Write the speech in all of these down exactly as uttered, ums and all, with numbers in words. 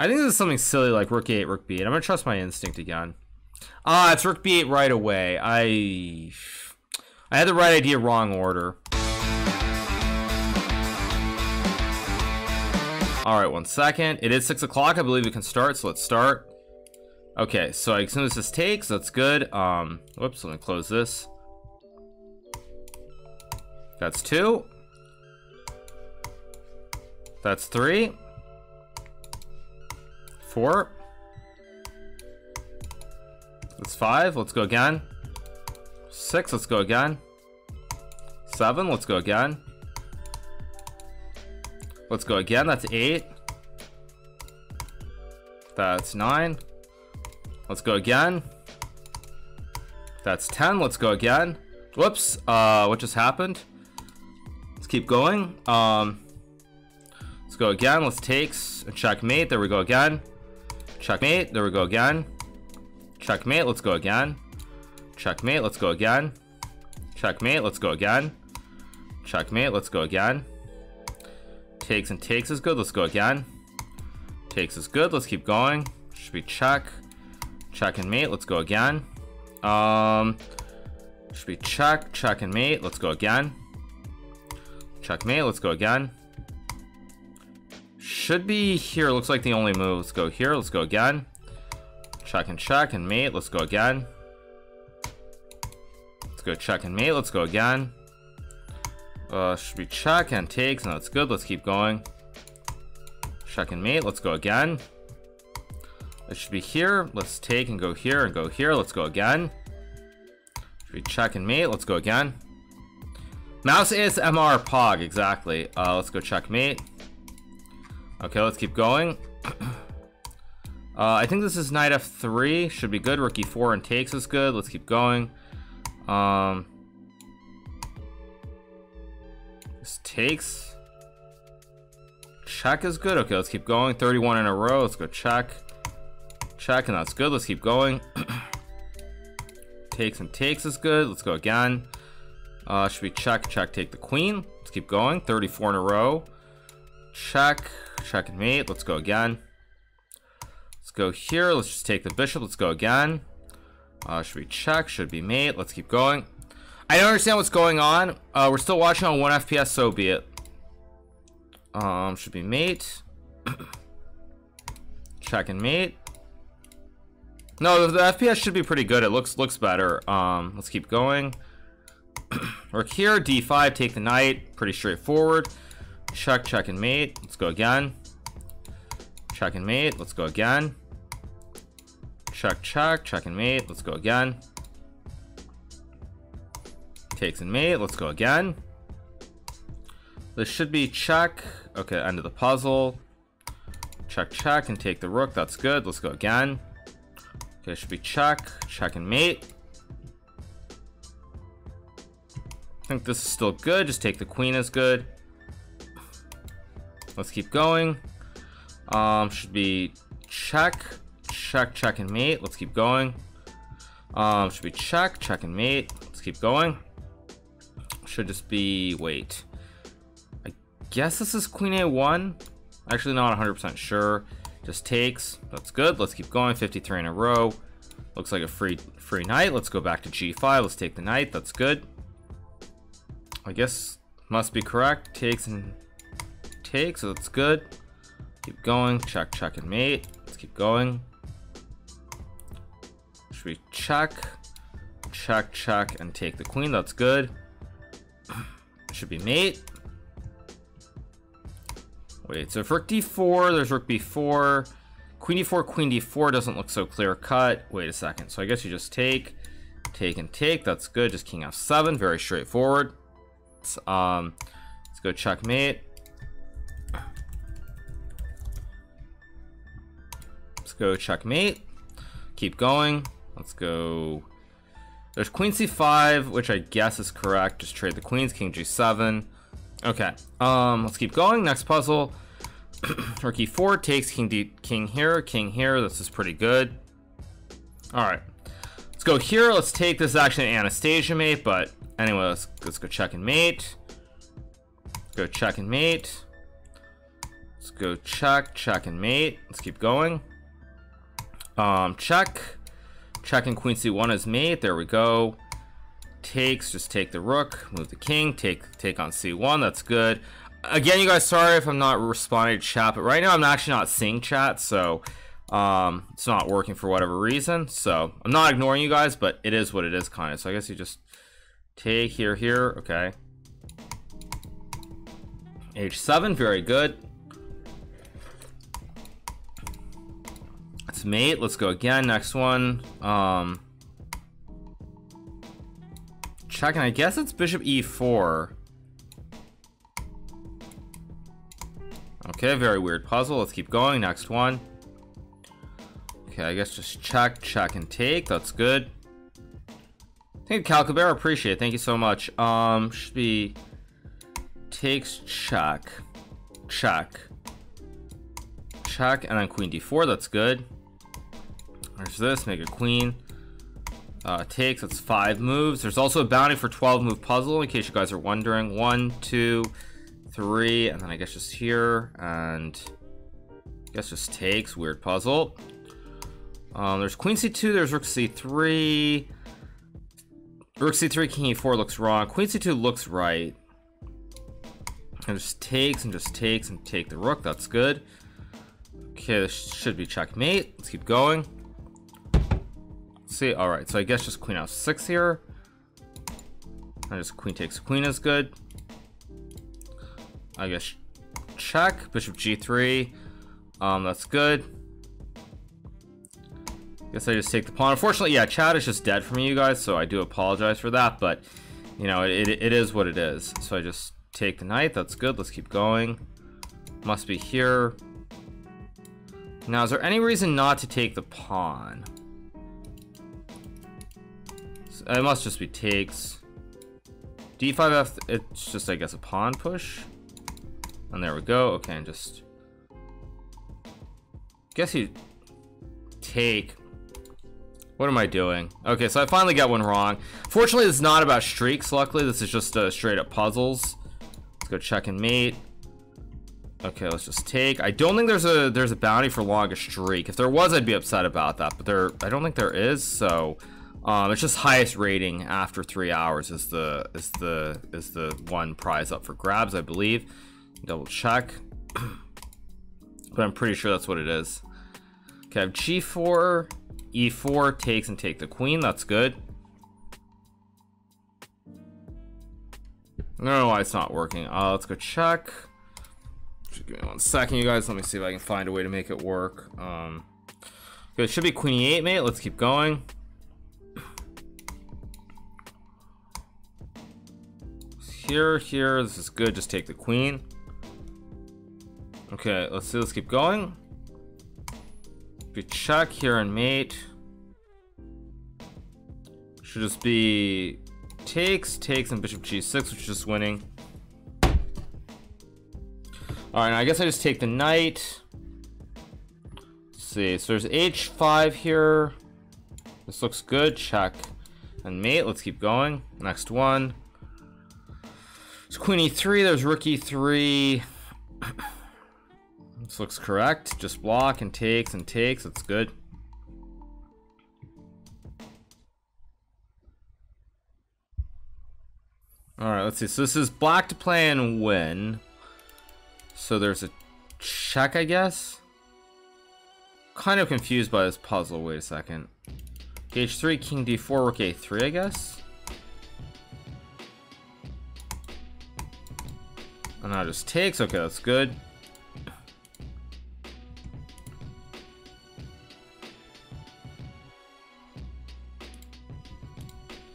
I think this is something silly like rook eight, rook B eight. I'm going to trust my instinct again. Ah, it's rook B eight right away. I I had the right idea, wrong order. All right, one second. It is six o'clock. I believe it can start, so let's start. Okay, so as soon as this takes, that's good. Um, whoops, let me close this. That's two. That's three. Four. That's five. Let's go again. Six. Let's go again. Seven. Let's go again. Let's go again. That's eight. That's nine. Let's go again. That's ten. Let's go again. Whoops. Uh, what just happened? Let's keep going. Um, let's go again. Let's takes and checkmate. There we go again. Checkmate. There we go again. Checkmate. Let's go again. Checkmate. Let's go again. Checkmate. Let's go again. Checkmate. Let's go again. Takes and takes is good. Let's go again. Takes is good. Let's keep going. Should be check. Check and mate. Let's go again. Um, should be check. Check and mate. Let's go again. Checkmate. Let's go again. Should be here. Looks like the only move. Let's go here. Let's go again. Check and check and mate. Let's go again. Let's go check and mate. Let's go again. Uh, should be check and takes. No, that's good. Let's keep going. Check and mate. Let's go again. It should be here. Let's take and go here and go here. Let's go again. Should be check and mate. Let's go again. Mouse is M R Pog. Exactly. Uh, let's go checkmate. Okay, let's keep going. Uh, I think this is knight f three. Should be good. Rook e four and takes is good. Let's keep going. Um, this takes. Check is good. Okay, let's keep going. thirty-one in a row. Let's go check. Check, and that's good. Let's keep going. Takes and takes is good. Let's go again. Uh, should be check, check, take the queen. Let's keep going. thirty-four in a row. Check, check and mate. Let's go again. Let's go here. Let's just take the bishop. Let's go again. Uh, should be check? Should be mate. Let's keep going. I don't understand what's going on. Uh, we're still watching on one F P S. So be it. Um, should be mate. Check and mate. No, the, the F P S should be pretty good. It looks looks better. Um, let's keep going. Rook here. D five. Take the knight. Pretty straightforward. Check. Check and mate. Let's go again. Check and mate. Let's go again. Check, check, check and mate. Let's go again. Takes and mate. Let's go again. This should be check. Okay, end of the puzzle. Check, check, and take the rook. That's good. Let's go again. Okay, should be check, check and mate. I think this is still good. Just take the queen is good. Let's keep going. Um, should be check, check, check and mate. Let's keep going. Um, should be check, check and mate. Let's keep going. Should just be, wait. I guess this is queen a one. Actually not one hundred percent sure. Just takes. That's good. Let's keep going. fifty-three in a row. Looks like a free free knight. Let's go back to g five. Let's take the knight. That's good. I guess must be correct. Takes and takes. So that's good. Keep going. Check, check, and mate. Let's keep going. Should we check? Check, check, and take the queen. That's good. Should be mate. Wait, so if rook d four, there's rook b four. Queen d four, queen d four doesn't look so clear cut. Wait a second. So I guess you just take, take, and take. That's good. Just king f seven. Very straightforward. Um, let's go checkmate. Go checkmate. Keep going. Let's go. There's queen c five, which I guess is correct. Just trade the queens. King g seven. Okay. Um. Let's keep going. Next puzzle. Rook e four takes king d king here. King here. This is pretty good. All right. Let's go here. Let's take this. Is actually an Anastasia mate, but anyway, let's let's go check and mate. Let's go check and mate. Let's go check, check and mate. Let's keep going. Um, check. Checking queen c one is mate. There we go. Takes, just take the rook, move the king, take take on c one. That's good. Again, you guys, sorry if I'm not responding to chat, but right now I'm actually not seeing chat, so um it's not working for whatever reason. So I'm not ignoring you guys, but it is what it is, kind of. So I guess you just take here, here. Okay, h seven, very good. It's mate. Let's go again. Next one. Um checking. I guess it's bishop e four. Okay, very weird puzzle. Let's keep going. Next one. Okay, I guess just check, check, and take. That's good. Thank you, Calcabera. Appreciate it. Thank you so much. Um, should be takes, check, check, check, and then queen d four. That's good. There's this. Make a queen. Uh, takes. That's five moves. There's also a bounty for twelve move puzzle, in case you guys are wondering. One, two, three, and then I guess just here, and I guess just takes. Weird puzzle. Um, there's queen c two, there's rook c three, rook c three, king e four looks wrong, queen c two looks right, and just takes and just takes and take the rook. That's good. Okay, this should be checkmate. Let's keep going. Let's see. All right, so I guess just queen f six here, and just queen takes queen is good. I guess check, bishop g three. Um, that's good. Guess I just take the pawn. Unfortunately, yeah, chat is just dead for me, you guys, so I do apologize for that, but you know, it, it, it is what it is. So I just take the knight. That's good. Let's keep going. Must be here. Now, is there any reason not to take the pawn? So it must just be takes. d five f, it's just, I guess, a pawn push. And there we go. Okay, and just guess you take. What am I doing? Okay, so I finally got one wrong. Fortunately, this is not about streaks. Luckily, this is just uh, straight up puzzles. Let's go check and mate. Okay, let's just take. I don't think there's a there's a bounty for longest streak. If there was, I'd be upset about that. But there, I don't think there is. So um, it's just highest rating after three hours is the is the is the one prize up for grabs, I believe. Double check, but I'm pretty sure that's what it is. Okay, I have g four, e four, takes and take the queen. That's good. I don't know why it's not working. Uh, let's go check. Just give me one second, you guys. Let me see if I can find a way to make it work. Um, okay, it should be queen e eight, mate. Let's keep going. Here, here. This is good. Just take the queen. Okay, let's see. Let's keep going. We check here and mate. Should just be takes, takes, and bishop g six, which is just winning. All right, now I guess I just take the knight. Let's see. So there's h five here. This looks good. Check and mate. Let's keep going. Next one. It's queen e three. There's rook e three. This looks correct. Just block and takes and takes. That's good. All right, let's see. So this is black to play and win. So there's a check, I guess. Kind of confused by this puzzle. Wait a second. h three, king d four, rook a three, I guess. And now just takes. Okay, that's good.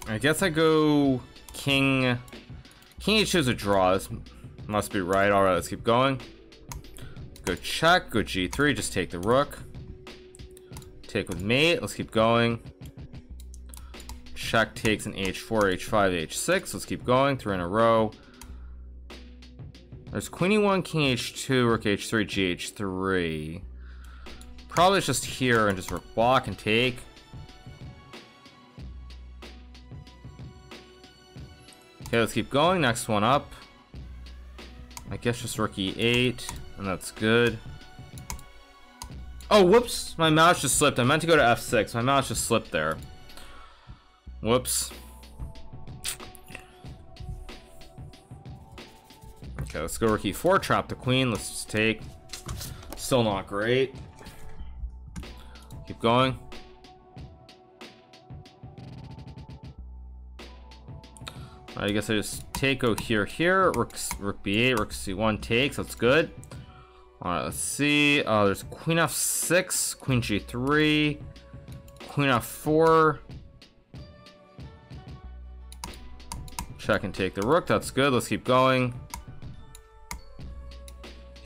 I guess I go king. King h two is a draw. This must be right. All right, let's keep going. Go check. Go g three. Just take the rook. Take with mate. Let's keep going. Check takes an h four, h five, h six. Let's keep going. Three in a row. There's queen e one, king h two, rook h three, g h three. Probably it's just here and just rook block and take. Okay, let's keep going. Next one up. I guess just rook e eight. and that's good. Oh, whoops, my mouse just slipped. I meant to go to F six. My mouse just slipped there. Whoops. Okay, let's go rookie four, trap the queen. Let's just take. Still not great. Keep going. I guess I just take over here, here. Rook, rook b eight, rook c one takes. That's good. All right, let's see. Uh, there's queen f six, queen g three, queen f four. Check and take the rook. That's good. Let's keep going.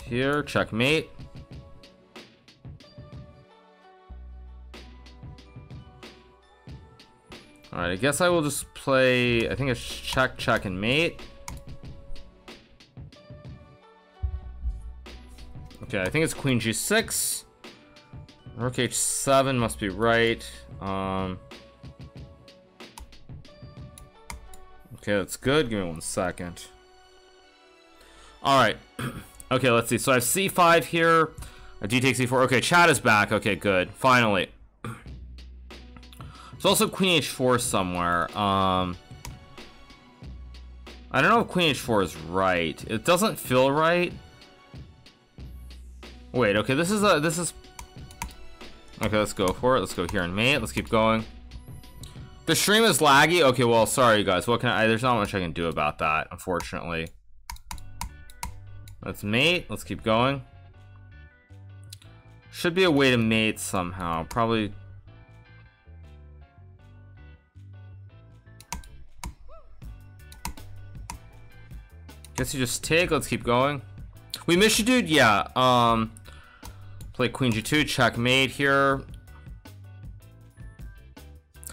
Here, checkmate. All right, I guess I will just play, I think it's check, check, and mate. Okay, I think it's queen g six. Rook h seven must be right. Um, okay, that's good. Give me one second. All right. Okay, let's see. So I have c five here. D takes c four. Okay, chat is back. Okay, good. Finally. There's also queen h four somewhere. Um, I don't know if queen h four is right. It doesn't feel right. Wait. Okay. This is a. This is. Okay. Let's go for it. Let's go here and mate. Let's keep going. The stream is laggy. Okay. Well, sorry guys. What can I? There's not much I can do about that, unfortunately. Let's mate. Let's keep going. Should be a way to mate somehow. Probably. Guess you just take. Let's keep going. We miss you, dude. Yeah. Um. Play queen g two. Checkmate here.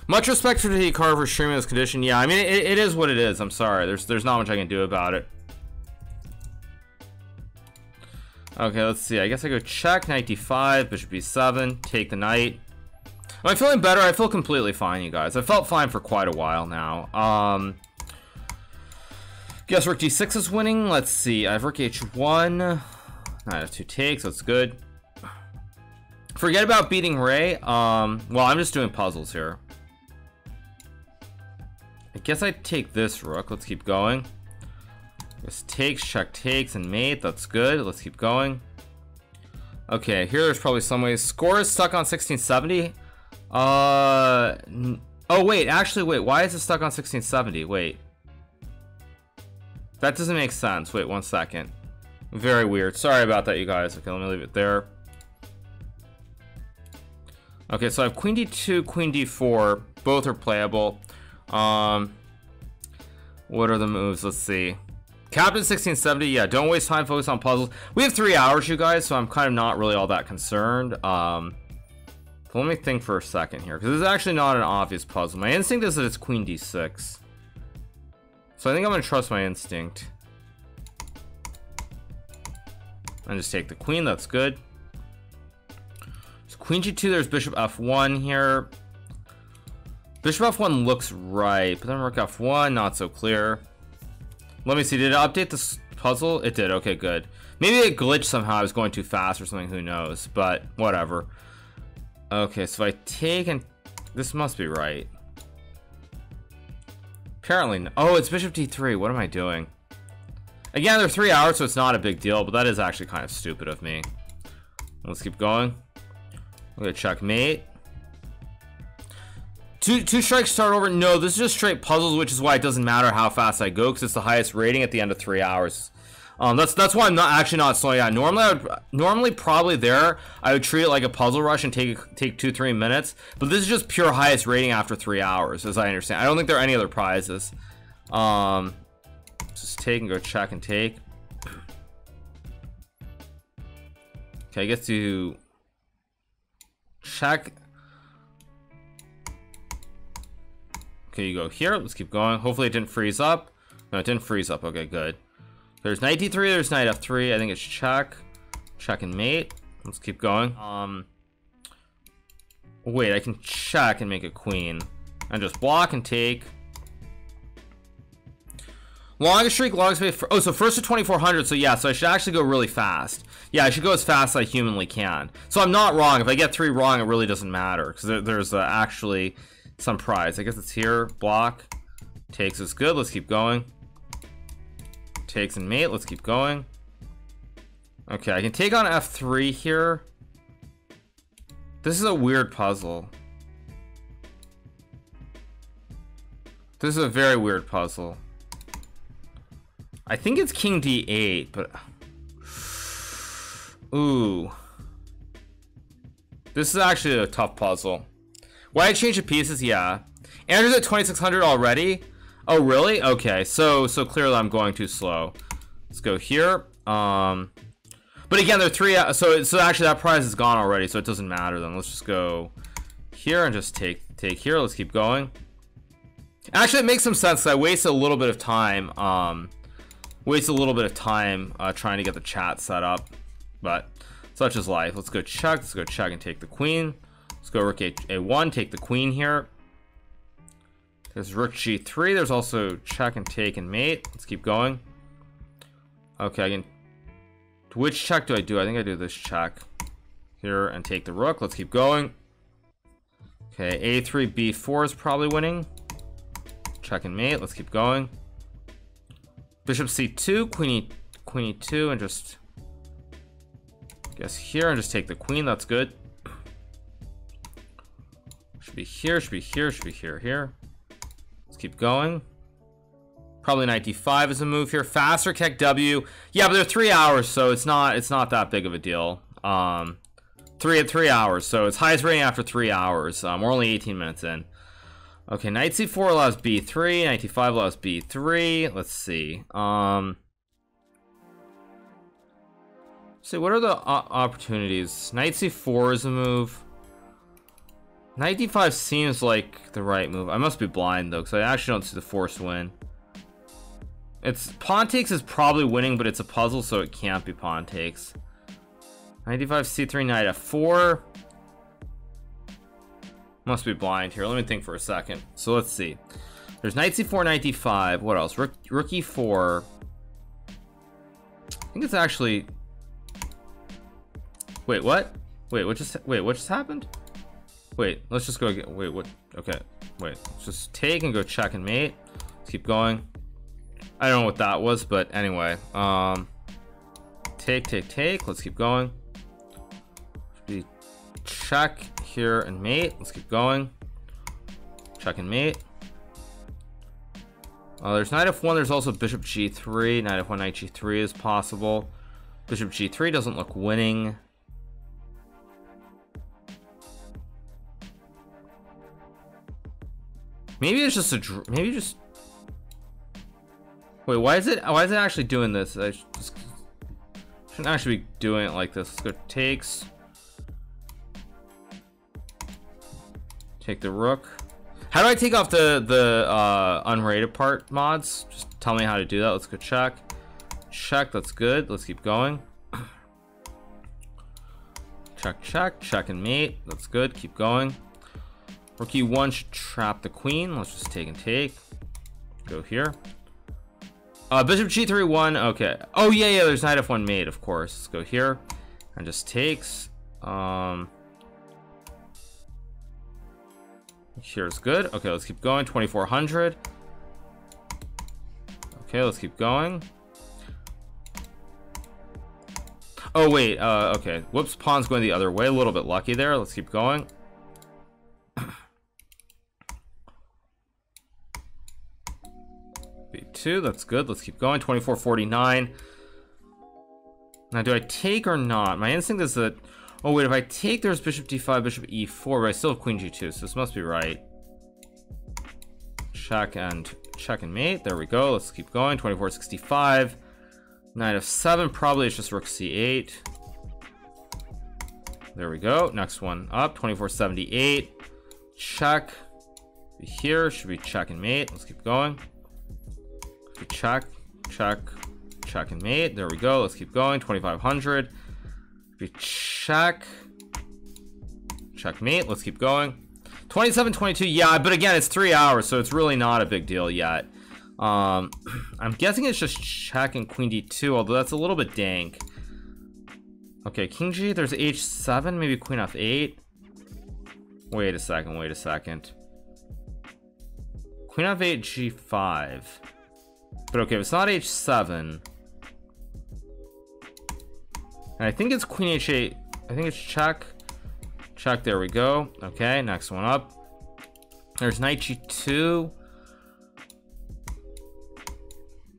Much respect for the card for streaming this condition. Yeah. I mean, it, it is what it is. I'm sorry. There's there's not much I can do about it. Okay. Let's see. I guess I go check. Knight d five. Bishop b seven. Take the knight. Am I feeling better? I feel completely fine, you guys. I felt fine for quite a while now. Um. Guess rook d six is winning. Let's see. I have rook h one. Knight f two takes. That's good. Forget about beating Ray. Um, well, I'm just doing puzzles here. I guess I take this rook. Let's keep going. This takes, check takes, and mate. That's good. Let's keep going. Okay, here there's probably some ways. Score is stuck on sixteen seventy. Uh, oh, wait. Actually, wait. Why is it stuck on sixteen seventy? Wait. That doesn't make sense. Wait one second. Very weird. Sorry about that, you guys. Okay, let me leave it there. Okay, so I have queen d two, queen d four. Both are playable. Um, what are the moves? Let's see. Captain sixteen seventy. Yeah, don't waste time. Focus on puzzles. We have three hours, you guys, so I'm kind of not really all that concerned. Um, let me think for a second here, because it's actually not an obvious puzzle. My instinct is that it's queen d six. So I think I'm going to trust my instinct. And just take the queen. That's good. So queen g two. There's bishop f one here. Bishop f one looks right. But then rook f one. Not so clear. Let me see. Did it update this puzzle? It did. Okay, good. Maybe it glitched somehow. I was going too fast or something. Who knows? But whatever. Okay, so if I take and... This must be right. Apparently no. Oh, it's bishop d three. What am I doing? Again, they're three hours, so it's not a big deal, but that is actually kind of stupid of me. Let's keep going. We're gonna checkmate. Two two strikes start over. No, this is just straight puzzles, which is why it doesn't matter how fast I go, because it's the highest rating at the end of three hours. Um, that's that's why I'm not actually not slowing down. Normally, I would, normally probably there I would treat it like a puzzle rush and take take two three minutes. But this is just pure highest rating after three hours, as I understand. I don't think there are any other prizes. Um, just take and go check and take. Okay, I guess you check. Okay, you go here. Let's keep going. Hopefully, it didn't freeze up. No, it didn't freeze up. Okay, good. There's knight d three, there's knight f three. I think it's check, check and mate. Let's keep going. Um, wait, I can check and make a queen, and just block and take. Longest streak, longest way for, oh, so first to twenty-four hundred, so yeah, so I should actually go really fast. Yeah, I should go as fast as I humanly can. So I'm not wrong. If I get three wrong, it really doesn't matter, because there, there's uh, actually some prize. I guess it's here. Block. Takes is good. Let's keep going. Takes and mate. Let's keep going. Okay, I can take on F three here. This is a weird puzzle. This is a very weird puzzle. I think it's king d eight, but... Ooh. This is actually a tough puzzle. Why I change the pieces? Yeah. Andrew's at twenty-six hundred already? Oh, really? Okay, so so clearly I'm going too slow. Let's go here. Um, But again, there are three... So, so actually that prize is gone already, so it doesn't matter then. Let's just go here and just take, take here. Let's keep going. Actually, it makes some sense because I wasted a little bit of time... Um, Waste a little bit of time uh, trying to get the chat set up, but such is life. Let's go check. Let's go check and take the queen. Let's go rook a one, take the queen here. There's rook g three. There's also check and take and mate. Let's keep going. Okay, I can... Which check do I do? I think I do this check here and take the rook. Let's keep going. Okay, a three, b four is probably winning. Check and mate. Let's keep going. Bishop c two, queen, queen e two, and just guess here and just take the queen. That's good. Should be here, should be here, should be here, here. Let's keep going. Probably knight d five is a move here. Faster check w. Yeah, but they're three hours, so it's not it's not that big of a deal. Um, three at three hours, so it's highest rating after three hours. Um, we're only eighteen minutes in. Okay, knight c four allows b three, knight d five allows b three. Let's see. Um, so what are the opportunities? Knight c four is a move. Knight d five seems like the right move. I must be blind though, because I actually don't see the force win. It's pawn takes is probably winning, but it's a puzzle, so it can't be pawn takes. Knight d five, c three, knight f four. Must be blind here. Let me think for a second. So let's see. There's knight c four, knight d five. What else? Rook, rook e four. I think it's actually... Wait, what? Wait, what just... Wait, what just happened? Wait, let's just go... Get... Wait, what? Okay, wait. Let's just take and go check and mate. Let's keep going. I don't know what that was, but anyway. Um, take, take, take. Let's keep going. Check here and mate. Let's keep going. Check and mate. Uh, there's knight f one. There's also bishop g three. Knight f one, knight g three is possible. Bishop g three doesn't look winning. Maybe it's just a... Maybe just... Wait, why is it... Why is it actually doing this? I just, shouldn't actually be doing it like this. Let's go takes... Take the rook. How do I take off the the uh, unrated part, mods? Just tell me how to do that. Let's go check. Check, that's good. Let's keep going. Check, check, check and mate. That's good, keep going. Rook e one should trap the queen. Let's just take and take. Go here. Uh, bishop g three, one, okay. Oh yeah, yeah, there's knight f one mate, of course. Let's go here and just takes. Um... Here's good. Okay, let's keep going. twenty-four hundred. Okay, let's keep going. Oh, wait. Uh, okay. Whoops. Pawn's going the other way. A little bit lucky there. Let's keep going. b two. That's good. Let's keep going. twenty-four forty-nine. Now, do I take or not? My instinct is that... Oh wait, if I take, there's bishop d five, bishop e four, but I still have queen g two, so this must be right. Check and check and mate. There we go. Let's keep going. twenty-four sixty-five. Knight f seven. Probably it's just rook c eight. There we go. Next one up. twenty-four seventy-eight. Check. Here should be check and mate. Let's keep going. Check, check, check and mate. There we go. Let's keep going. twenty-five hundred. We check, checkmate. Let's keep going. twenty-seven twenty-two. Yeah, but again, it's three hours, so it's really not a big deal yet. Um, I'm guessing it's just check and queen d two, although that's a little bit dank. Okay, king g, there's h seven, maybe queen f eight. Wait a second, wait a second. Queen f eight, g five. But okay, if it's not h seven... And I think it's queen h eight. I think it's check. Check, there we go. Okay, next one up. There's knight g two.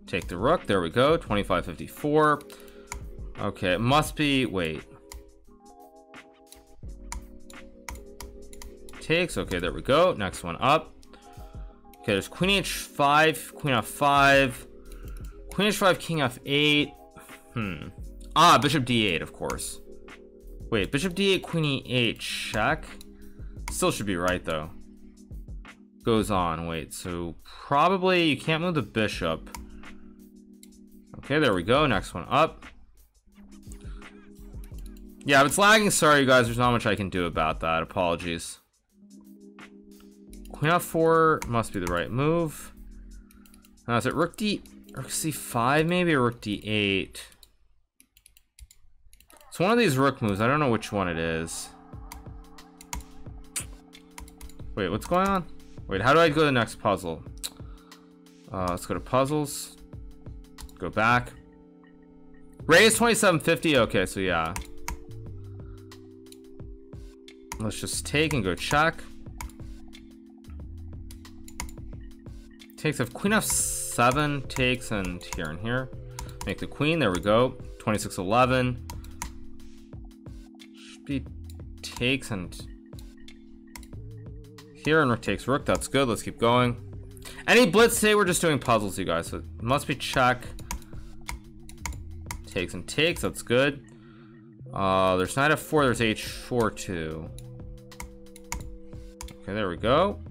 Take the rook, there we go, twenty-five fifty-four. Okay, it must be, wait. Takes, okay, there we go, next one up. Okay, there's queen h five, queen f five, queen h five, king f eight, hmm. Ah, bishop d eight, of course. Wait, bishop d eight, queen e eight, check. Still should be right, though. Goes on, wait, so probably you can't move the bishop. Okay, there we go, next one up. Yeah, if it's lagging, sorry you guys, there's not much I can do about that, apologies. Queen f four must be the right move. Now is it rook d, rook c five maybe, or rook d eight? It's one of these rook moves, I don't know which one it is. Wait, what's going on? Wait, how do I go to the next puzzle? Uh, let's go to puzzles. Go back. Raise twenty-seven fifty. Okay, so yeah. Let's just take and go check. Takes of queen f seven, takes and here and here. Make the queen. There we go. twenty-six eleven. Should be takes and here and rook takes rook. That's good. Let's keep going. Any blitz today? We're just doing puzzles, you guys. So it must be check. Takes and takes, that's good. Uh, there's knight f four, there's h four too. Okay, there we go.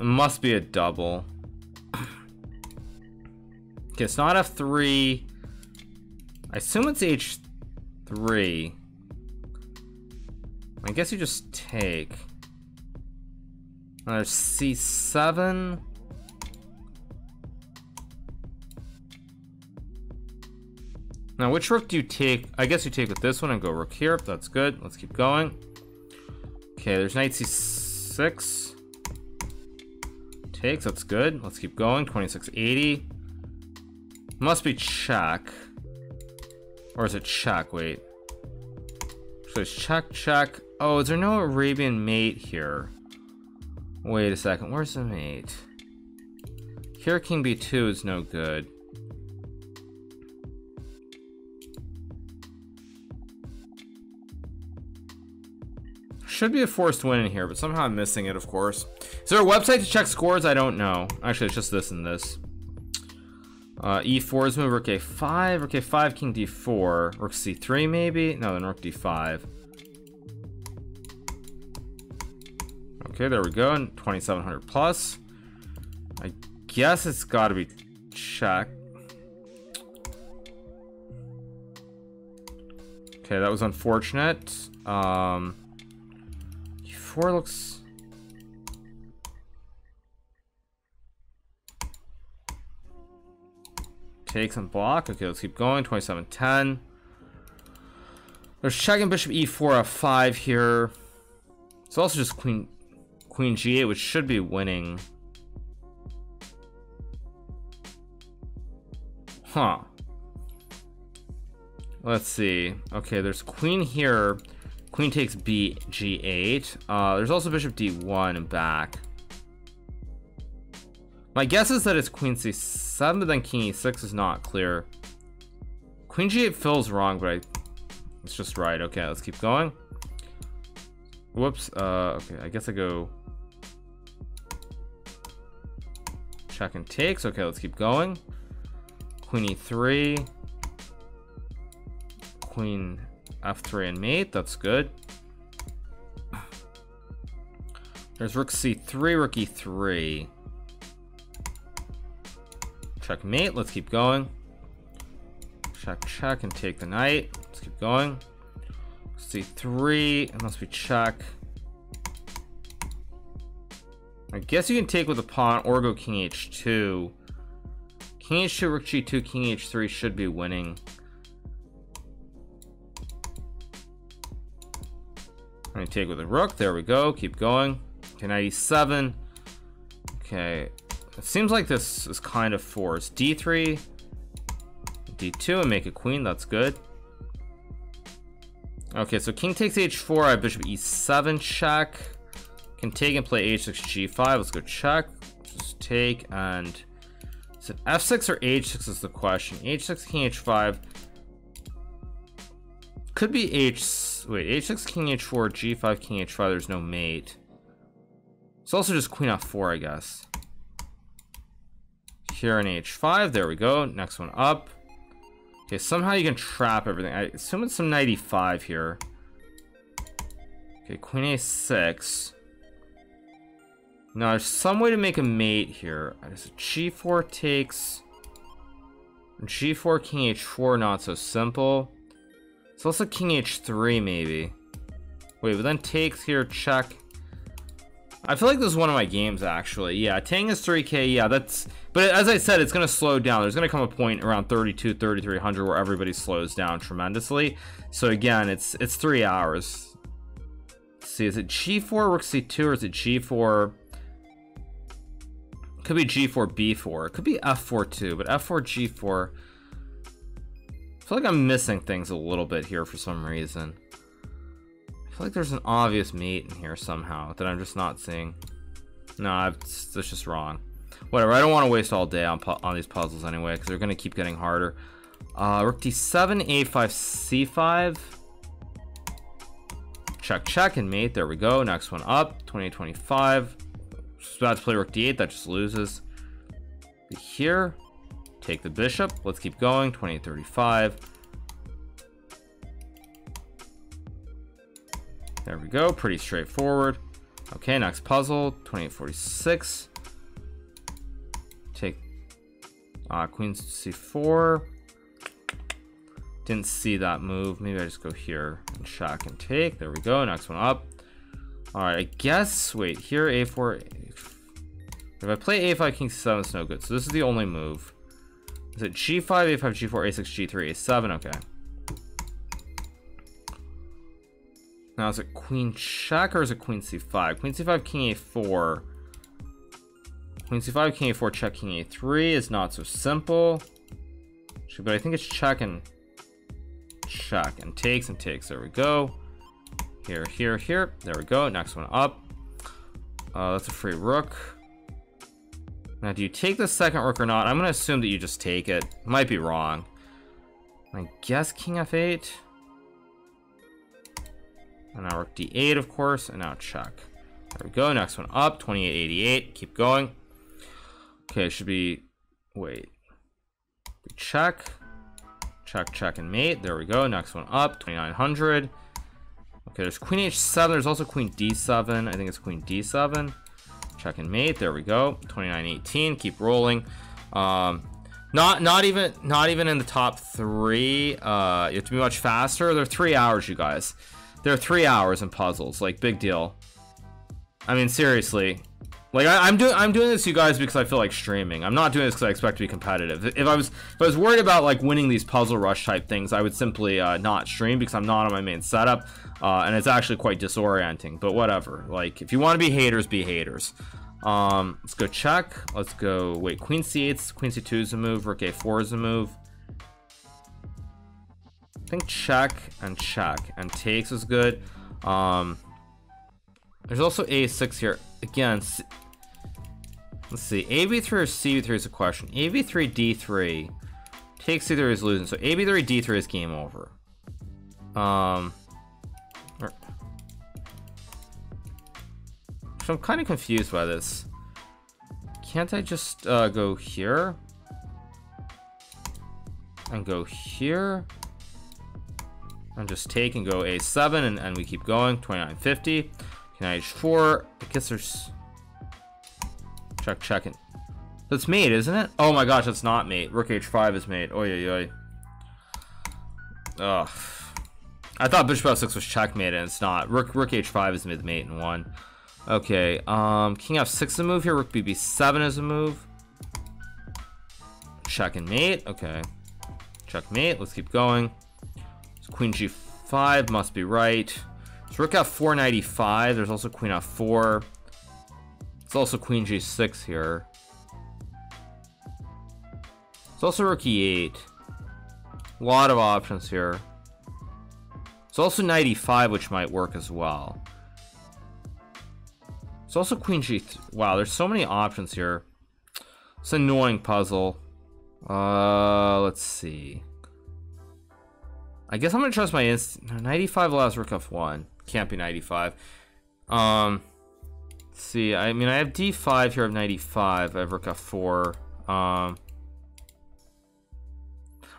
It must be a double. Okay, it's not f three. I assume it's h three. I guess you just take. Now there's c seven. Now, which rook do you take? I guess you take with this one and go rook here. That's good. Let's keep going. Okay, there's knight c six. Takes. That's good. Let's keep going. twenty-six eighty. Must be check. Or is it check? Wait. So it's check, check. Oh, is there no Arabian mate here? Wait a second. Where's the mate? Here, king b two is no good. Should be a forced win in here, but somehow I'm missing it, of course. Is there a website to check scores? I don't know. Actually, it's just this and this. Uh, e four is move, rook a five, rook a five, king d four, rook c three maybe? No, then rook d five. Okay, there we go, and twenty-seven hundred plus. I guess it's gotta be check. Okay, that was unfortunate. Um... Four looks. Takes and block. Okay, let's keep going. twenty-seven ten. There's check and bishop e four, f five here. It's also just queen, queen g eight, which should be winning. Huh. Let's see. Okay, there's queen here. Queen takes b, g eight. Uh, there's also bishop d one and back. My guess is that it's queen c seven, but then king e six is not clear. Queen g eight feels wrong, but I, it's just right. Okay, let's keep going. Whoops. Uh, okay, I guess I go check and takes. Okay, let's keep going. Queen e three. Queen f three and mate, that's good. There's rook c three, rook e three. Checkmate, let's keep going. Check, check, and take the knight. Let's keep going. c three, it must be check. I guess you can take with the pawn or go king h two. King h two, rook g two, king h three should be winning. I'm going to take with the rook. There we go. Keep going. Okay, knight e seven. Okay. It seems like this is kind of forced. d three, d two, and make a queen. That's good. Okay, so king takes h four. I have bishop e seven check. Can take and play h six, g five. Let's go check. Just take and... Is it f six or h six is the question? h six, king h five. Could be h... Wait, h six, king h four, g five, king h five. There's no mate. It's also just queen f four, I guess. Here in h five. There we go. Next one up. Okay, somehow you can trap everything. I assume it's some knight e five here. Okay, queen a six. Now, there's some way to make a mate here. I guess g four takes... g four, king h four, not so simple. It's also king h three, maybe. Wait, but then takes here, check. I feel like this is one of my games, actually. Yeah, Tang is three K, yeah, that's... But as I said, it's going to slow down. There's going to come a point around thirty-two, thirty-three hundred where everybody slows down tremendously. So again, it's it's three hours. Let's see, is it g four, rook c two, or is it g four? It could be g four, b four. It could be f four too, but f four, g four. I feel like I'm missing things a little bit here for some reason. I feel like there's an obvious mate in here somehow that I'm just not seeing. No, I've, it's, it's just wrong. Whatever, I don't want to waste all day on, on these puzzles anyway, because they're going to keep getting harder. Uh, rook d seven, a five, c five. Check, check, and mate. There we go. Next one up. twenty-eight, twenty-five. Just about to play rook d eight. That just loses. Here. Take the bishop. Let's keep going. twenty-eight, thirty-five. There we go. Pretty straightforward. Okay, next puzzle. twenty-eight, forty-six. Take uh, queen c four. Didn't see that move. Maybe I just go here and check and take. There we go. Next one up. All right, I guess. Wait, here a four. If I play a five, king c seven, it's no good. So this is the only move. Is it g five, a five, g four, a six, g three, a seven? Okay. Now is it queen check or is it queen c five? Queen c five, king a four. Queen c five, king a four, check, king a three is not so simple. But I think it's check and check and takes and takes. There we go. Here, here, here. There we go. Next one up. Uh, that's a free rook. Now, do you take the second rook or not? I'm going to assume that you just take it. Might be wrong. I guess king f eight. And now rook d eight, of course. And now check. There we go. Next one up. twenty-eight, eighty-eight. Keep going. Okay, it should be... Wait. Check. Check, check, and mate. There we go. Next one up. twenty-nine hundred. Okay, there's queen h seven. There's also queen d seven. I think it's queen d seven. Check and mate. There we go. twenty-nine, eighteen. Keep rolling. Um, not not even not even in the top three. Uh, you have to be much faster. They're three hours, you guys. They're three hours in puzzles. Like, big deal. I mean, seriously. Like I, I'm doing, I'm doing this, you guys, because I feel like streaming. I'm not doing this because I expect to be competitive. If I was, if I was worried about like winning these puzzle rush type things, I would simply uh, not stream because I'm not on my main setup, uh, and it's actually quite disorienting. But whatever. Like, if you want to be haters, be haters. Um, let's go check. Let's go. Wait, queen c eight, queen c two is a move. Rook a four is a move. I think check and check and takes is good. Um, there's also a six here again. Let's see, a b three or c b three is a question. a b three, d three. Take c three is losing. So a b three, d three is game over. Um, so I'm kind of confused by this. Can't I just uh, go here? And go here? And just take and go a seven and, and we keep going. twenty-nine fifty. Knight h four. I guess there's... Check, check, and... That's mate, isn't it? Oh my gosh, that's not mate. Rook h five is mate. Oy, oy, oy. Ugh. I thought bishop f six was checkmate, and it's not. Rook, rook h five is mid-mate in one. Okay, um, king f six is a move here. Rook b b seven is a move. Check and mate. Okay, checkmate. Let's keep going. So queen g five must be right. So rook f four ninety-five. There's also queen f four. It's also queen g six here. It's also rook e eight. A lot of options here. It's also knight e five, which might work as well. It's also queen g. Wow, there's so many options here. It's an annoying puzzle. Uh, let's see. I guess I'm gonna trust my instinct. No, knight e five allows rook f one. Can't be knight e five. Um, let's see. I mean, I have d five here of knight e five. I have rook f four. Um,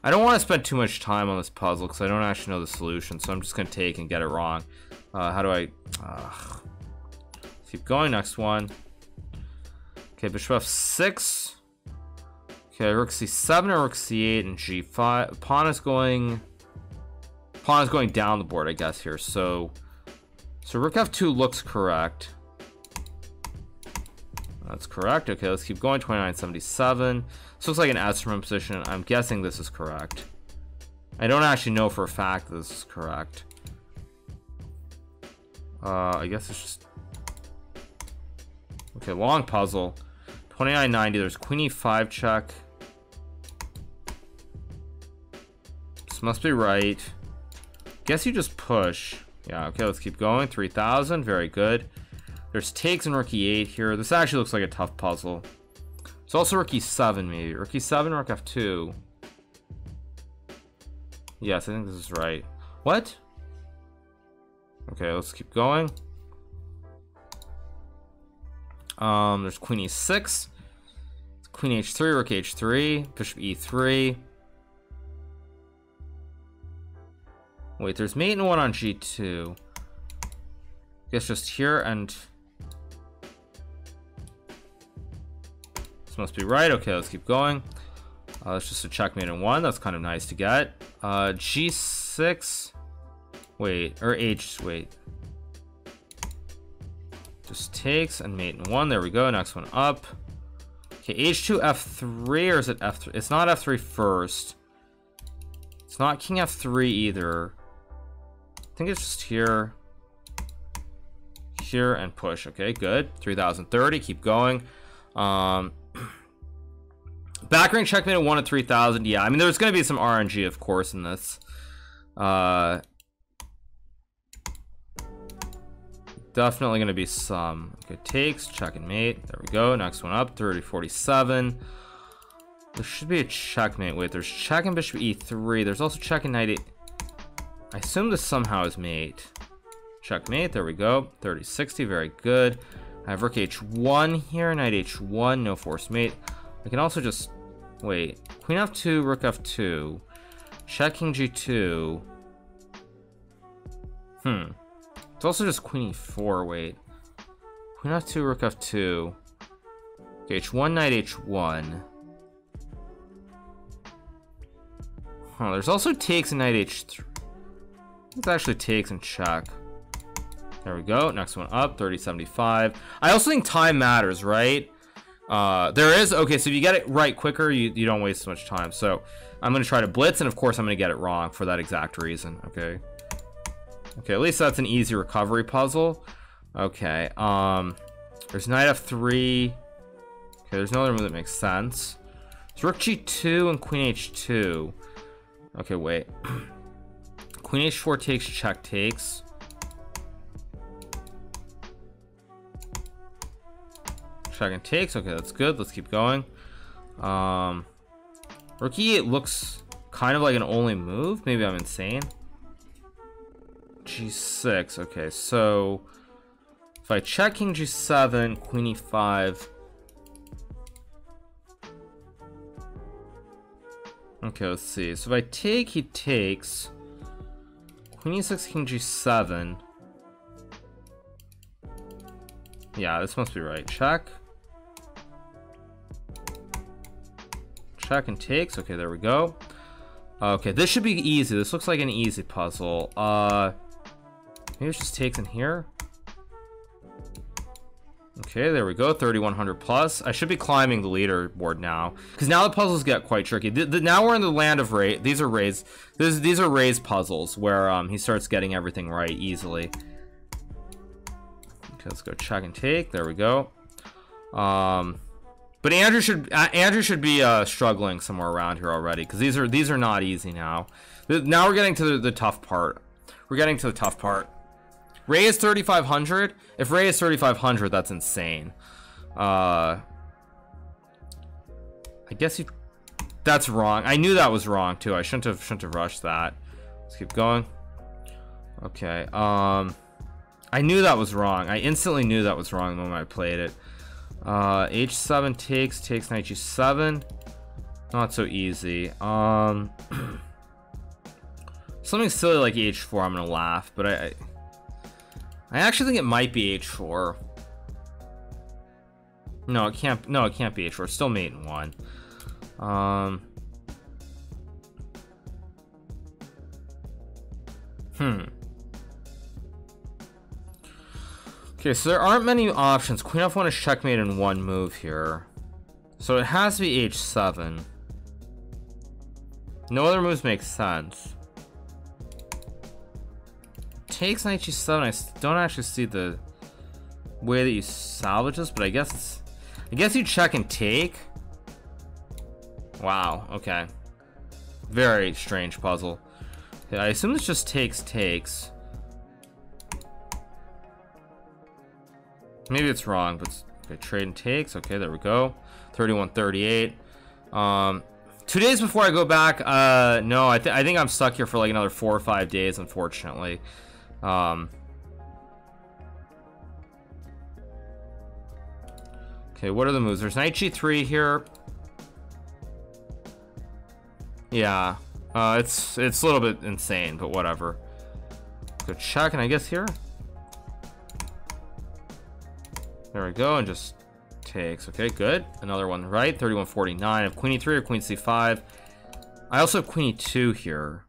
I don't want to spend too much time on this puzzle because I don't actually know the solution. So I'm just gonna take and get it wrong. Uh, how do I? Uh, Keep going, next one. Okay, bishop f six. Okay, rook c seven or rook c eight and g five. Pawn is going... Pawn is going down the board, I guess, here. So, so rook f two looks correct. That's correct. Okay, let's keep going. twenty-nine seventy-seven. This looks like an S from position. I'm guessing this is correct. I don't actually know for a fact that this is correct. Uh, I guess it's just... Okay, long puzzle. twenty-nine ninety. There's queen e five check. This must be right. Guess you just push. Yeah, okay, let's keep going. three thousand. Very good. There's takes and rook e eight here. This actually looks like a tough puzzle. It's also rook e seven, maybe. Rook e seven, rook f two. Yes, I think this is right. What? Okay, let's keep going. Um, there's queen e six, queen h three, rook h three, bishop e three. Wait, there's mate and one on g two. I guess just here, and this must be right. Okay, let's keep going. Uh, it's just a checkmate in one. That's kind of nice to get. Uh, g six, wait, or h, wait. Just takes and mate in one. There we go. Next one up. Okay, h two, f three, or is it f three? It's not f three first. It's not king f three either. I think it's just here, here, and push. Okay, good. three thousand thirty. Keep going. Um, back ring checkmate at one at three thousand. Yeah, I mean, there's going to be some R N G, of course, in this. Uh... Definitely gonna be some. Okay, takes, check and mate. There we go. Next one up, thirty forty-seven. There should be a checkmate. Wait, there's check and bishop e three. There's also check and knight e. I assume this somehow is mate. Checkmate. There we go. thirty sixty. Very good. I have rook h one here. Knight h one. No forced mate. I can also just wait. Queen f two. Rook f two. Checking g two. Hmm. It's also just queen e four, wait. Queen f two, rook f two. Okay, h one, knight h one. Huh, there's also takes and knight h three. It's actually takes and check. There we go, next one up, thirty seventy-five. I also think time matters, right? Uh, there is, okay, so if you get it right quicker, you, you don't waste so much time. So I'm gonna try to blitz, and of course I'm gonna get it wrong for that exact reason, okay? Okay, at least that's an easy recovery puzzle. Okay, um, there's knight f three. Okay, there's no other move that makes sense. It's rook g two and queen h two. Okay, wait. Queen h four takes, check takes. Check and takes. Okay, that's good. Let's keep going. Um, rook e eight looks kind of like an only move. Maybe I'm insane. g six. Okay, so if I check king g seven, queen e five. Okay, let's see. So if I take, he takes. Queen e six, king g seven. Yeah, this must be right. Check. Check and takes. Okay, there we go. Okay, this should be easy. This looks like an easy puzzle. Uh... Maybe it's just takes in here. Okay, there we go, thirty-one hundred plus. I should be climbing the leaderboard now, because now the puzzles get quite tricky. The, the, now we're in the land of Ray. These are Ray's. This, these are Ray's puzzles, where um, he starts getting everything right easily. Okay, let's go check and take. There we go. Um, but Andrew should uh, Andrew should be uh, struggling somewhere around here already, because these are these are not easy now. The, now we're getting to the, the tough part. We're getting to the tough part. Ray is thirty-five hundred. If Ray is thirty-five hundred, that's insane. Uh, I guess you... That's wrong. I knew that was wrong, too. I shouldn't have, shouldn't have rushed that. Let's keep going. Okay. Um, I knew that was wrong. I instantly knew that was wrong the moment I played it. Uh, H seven takes, takes knight G seven. Not so easy. Um, something silly like H four, I'm going to laugh, but I... I I actually think it might be H four. No, it can't. No, it can't be H four. It's still mate in one. Um. Hmm. Okay, so there aren't many options. Queen F one is checkmate in one move here, so it has to be H seven. No other moves make sense. Takes knight G seven. I don't actually see the way that you salvage this, but I guess it's, I guess you check and take. Wow. Okay. Very strange puzzle. Okay, I assume this just takes takes. Maybe it's wrong, but it's, okay, trade and takes. Okay, there we go. thirty-one thirty-eight. Um. Two days before I go back. Uh, no, I, th I think I'm stuck here for like another four or five days, unfortunately. Um, okay, what are the moves? There's knight G three here. Yeah, uh, it's it's a little bit insane, but whatever. Go check, and I guess here. There we go, and just takes. Okay, good. Another one right. thirty-one forty-nine. I have queen E three or queen C five. I also have queen E two here.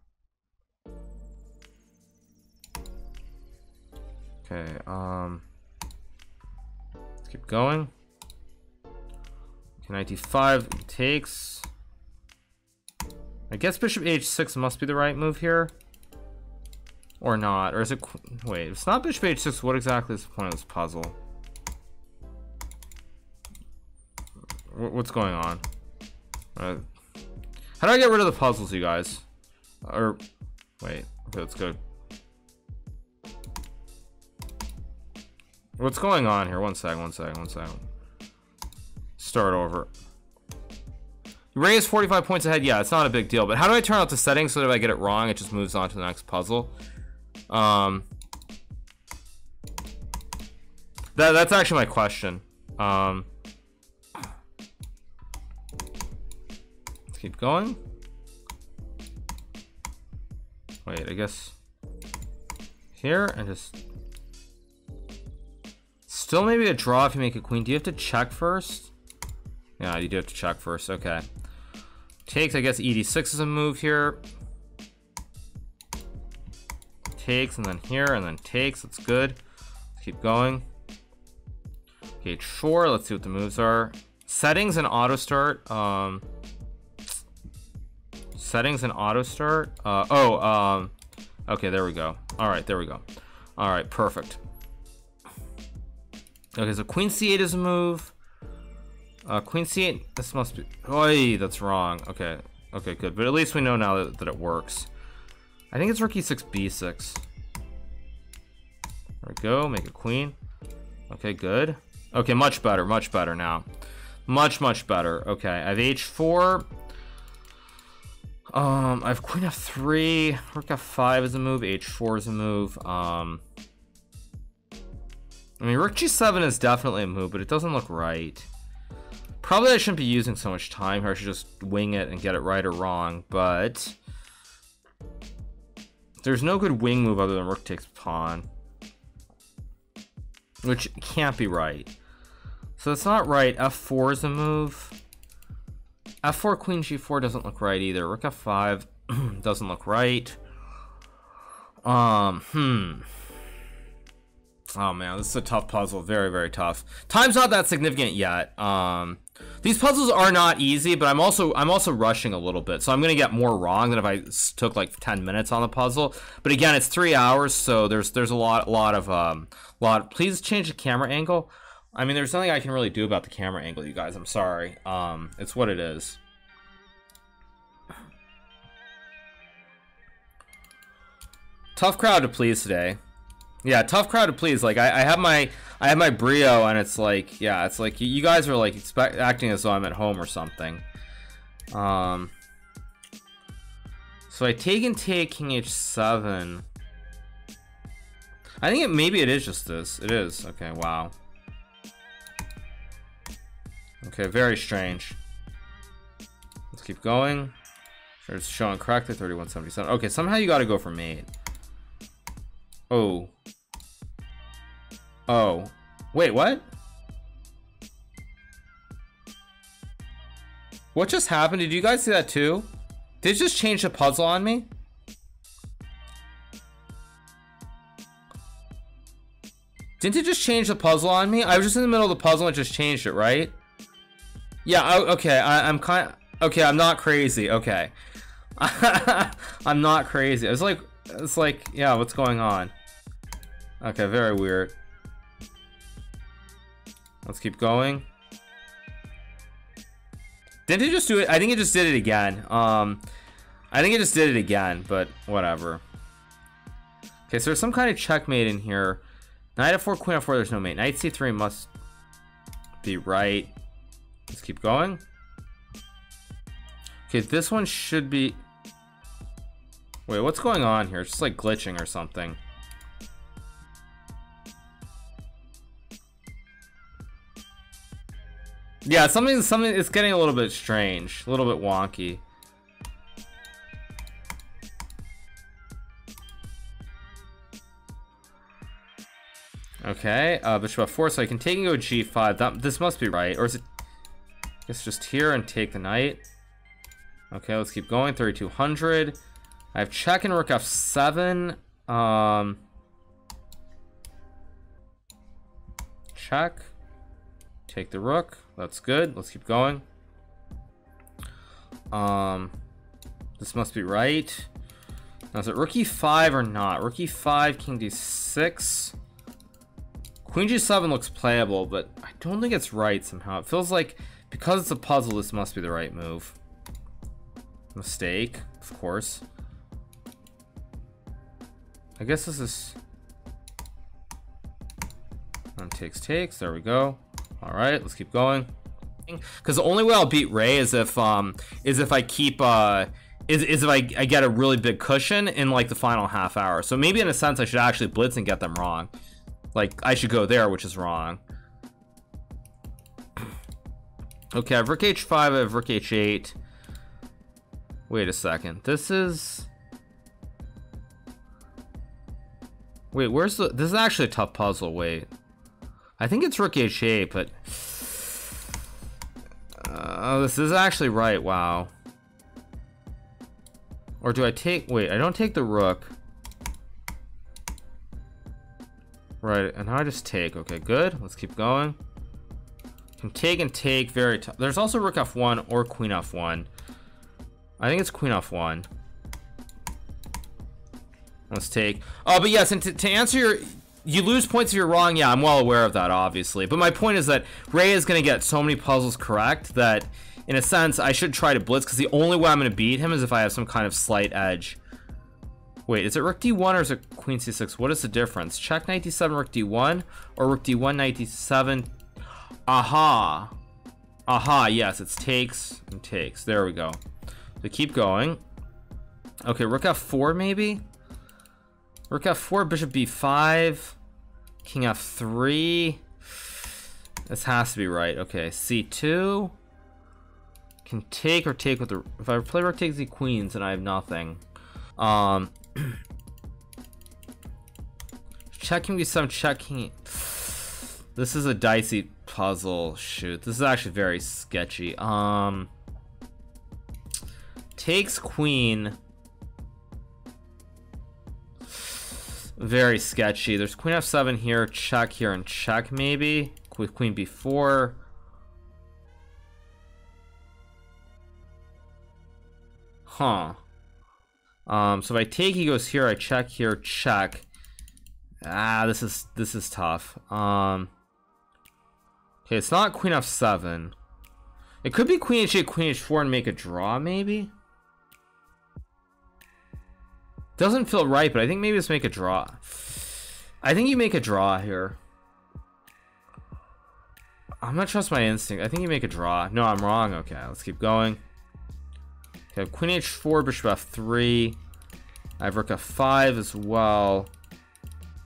Okay, um, let's keep going. Okay, knight D five takes. I guess bishop H six must be the right move here. Or not, or is it, wait, if it's not bishop H six, what exactly is the point of this puzzle? What's going on? Uh, how do I get rid of the puzzles, you guys? Or, wait, okay, let's go. What's going on here? One second, one second, one second. Start over. Ray is forty-five points ahead. Yeah, it's not a big deal, but how do I turn out the settings so that if I get it wrong, it just moves on to the next puzzle? Um, that, that's actually my question. Um, let's keep going. Wait, I guess here and just... Still maybe a draw if you make a queen. Do you have to check first? Yeah, you do have to check first. Okay. Takes, I guess E D six is a move here. Takes, and then here, and then takes. That's good. Let's keep going. Okay, H four. Let's see what the moves are. Settings and auto start. Um, settings and auto start. Uh, oh, um, okay, there we go. All right, there we go. All right, perfect. Okay, so queen C eight is a move. Uh, queen C eight, this must be... Oi, that's wrong. Okay, okay, good. But at least we know now that, that it works. I think it's rook E six, B six. There we go, make a queen. Okay, good. Okay, much better, much better now. Much, much better. Okay, I have H four. Um, I have queen F three. Rook F five is a move. H four is a move. Um... I mean, rook G seven is definitely a move, but it doesn't look right. Probably I shouldn't be using so much time here. I should just wing it and get it right or wrong, but... There's no good wing move other than rook takes pawn. Which can't be right. So that's not right. F four is a move. F four, queen G four doesn't look right either. Rook F five doesn't look right. Um, hmm... Oh man, this is a tough puzzle. Very, very tough. Time's not that significant yet. Um, these puzzles are not easy, but I'm also I'm also rushing a little bit, so I'm gonna get more wrong than if I took like ten minutes on the puzzle. But again, it's three hours, so there's there's a lot lot of um lot. Please change the camera angle. I mean, there's nothing I can really do about the camera angle, you guys. I'm sorry. Um, it's what it is. Tough crowd to please today. Yeah, tough crowd to please. Like I, I have my, I have my brio, and it's like, yeah, it's like you, you guys are like expect, acting as though I'm at home or something. Um. So I take and take king h seven. I think it maybe it is just this. It is. Okay. Wow. Okay. Very strange. Let's keep going. Sure, it's showing correctly. thirty-one seventy-seven. Okay. Somehow you got to go for mate. Oh. Oh. Wait, what? What just happened? Did you guys see that too? Did it just change the puzzle on me? Didn't it just change the puzzle on me? I was just in the middle of the puzzle and it just changed it, right? Yeah, I, okay. I, I'm kind of... Okay, I'm not crazy. Okay. I'm not crazy. I was like... It's like, yeah, what's going on? Okay, very weird. Let's keep going. Didn't it just do it? I think it just did it again. Um, I think it just did it again, but whatever. Okay, so there's some kind of checkmate in here. Knight f four, queen f four, there's no mate. Knight c three must be right. Let's keep going. Okay, this one should be... Wait, what's going on here? It's just like glitching or something. Yeah, something, something, it's getting a little bit strange, a little bit wonky. Okay, uh, bishop f four, so I can take and go g five. That, this must be right, or is it? It's just here and take the knight. Okay, let's keep going. thirty-two hundred. I have check and rook f seven. Um, check. Take the rook. That's good. Let's keep going. Um, this must be right. Now, is it rook e five or not? Rook e five, king d six. Queen g seven looks playable, but I don't think it's right somehow. It feels like because it's a puzzle, this must be the right move. Mistake, of course. I guess this is um, takes takes. There we go. All right, let's keep going. Because the only way I'll beat Ray is if um is if I keep uh is is if I I get a really big cushion in like the final half hour. So maybe in a sense I should actually blitz and get them wrong. Like I should go there, which is wrong. Okay, I have rook h five. I have rook h eight. Wait a second. This is. Wait, where's the... This is actually a tough puzzle, wait. I think it's rook h eight, but... Uh, this is actually right, wow. Or do I take... Wait, I don't take the rook. Right, and now I just take. Okay, good. Let's keep going. Can take and take very tough. There's also rook f one or queen f one. I think it's queen f one. Let's take. Oh, but yes, and to, to answer your... You lose points if you're wrong. Yeah, I'm well aware of that, obviously. But my point is that Ray is going to get so many puzzles correct that, in a sense, I should try to blitz, because the only way I'm going to beat him is if I have some kind of slight edge. Wait, is it rook d one or is it queen c six? What is the difference? Check knight d seven, rook d one, or rook d one, knight d seven. Aha. Aha, yes, it's takes and takes. There we go. So keep going. Okay, rook f four, maybe? Rook f four, bishop b five, king f three. This has to be right. Okay, c two. Can take or take with the... If I play rook takes the queens, and I have nothing. Um, check king b seven, check king... This is a dicey puzzle. Shoot, this is actually very sketchy. Um, takes queen... Very sketchy. There's queen f seven here, check here, and check maybe. With queen b four. Huh. Um, so if I take, he goes here, I check here, check. Ah, this is this is tough. Um, okay, it's not queen f seven. It could be queen h eight, queen h four, and make a draw, maybe? Doesn't feel right, but I think maybe let's make a draw. I think you make a draw here. I'm not trust my instinct. I think you make a draw. No, I'm wrong. Okay, let's keep going. Okay, queen h four, bishop f three. I have rook f five as well.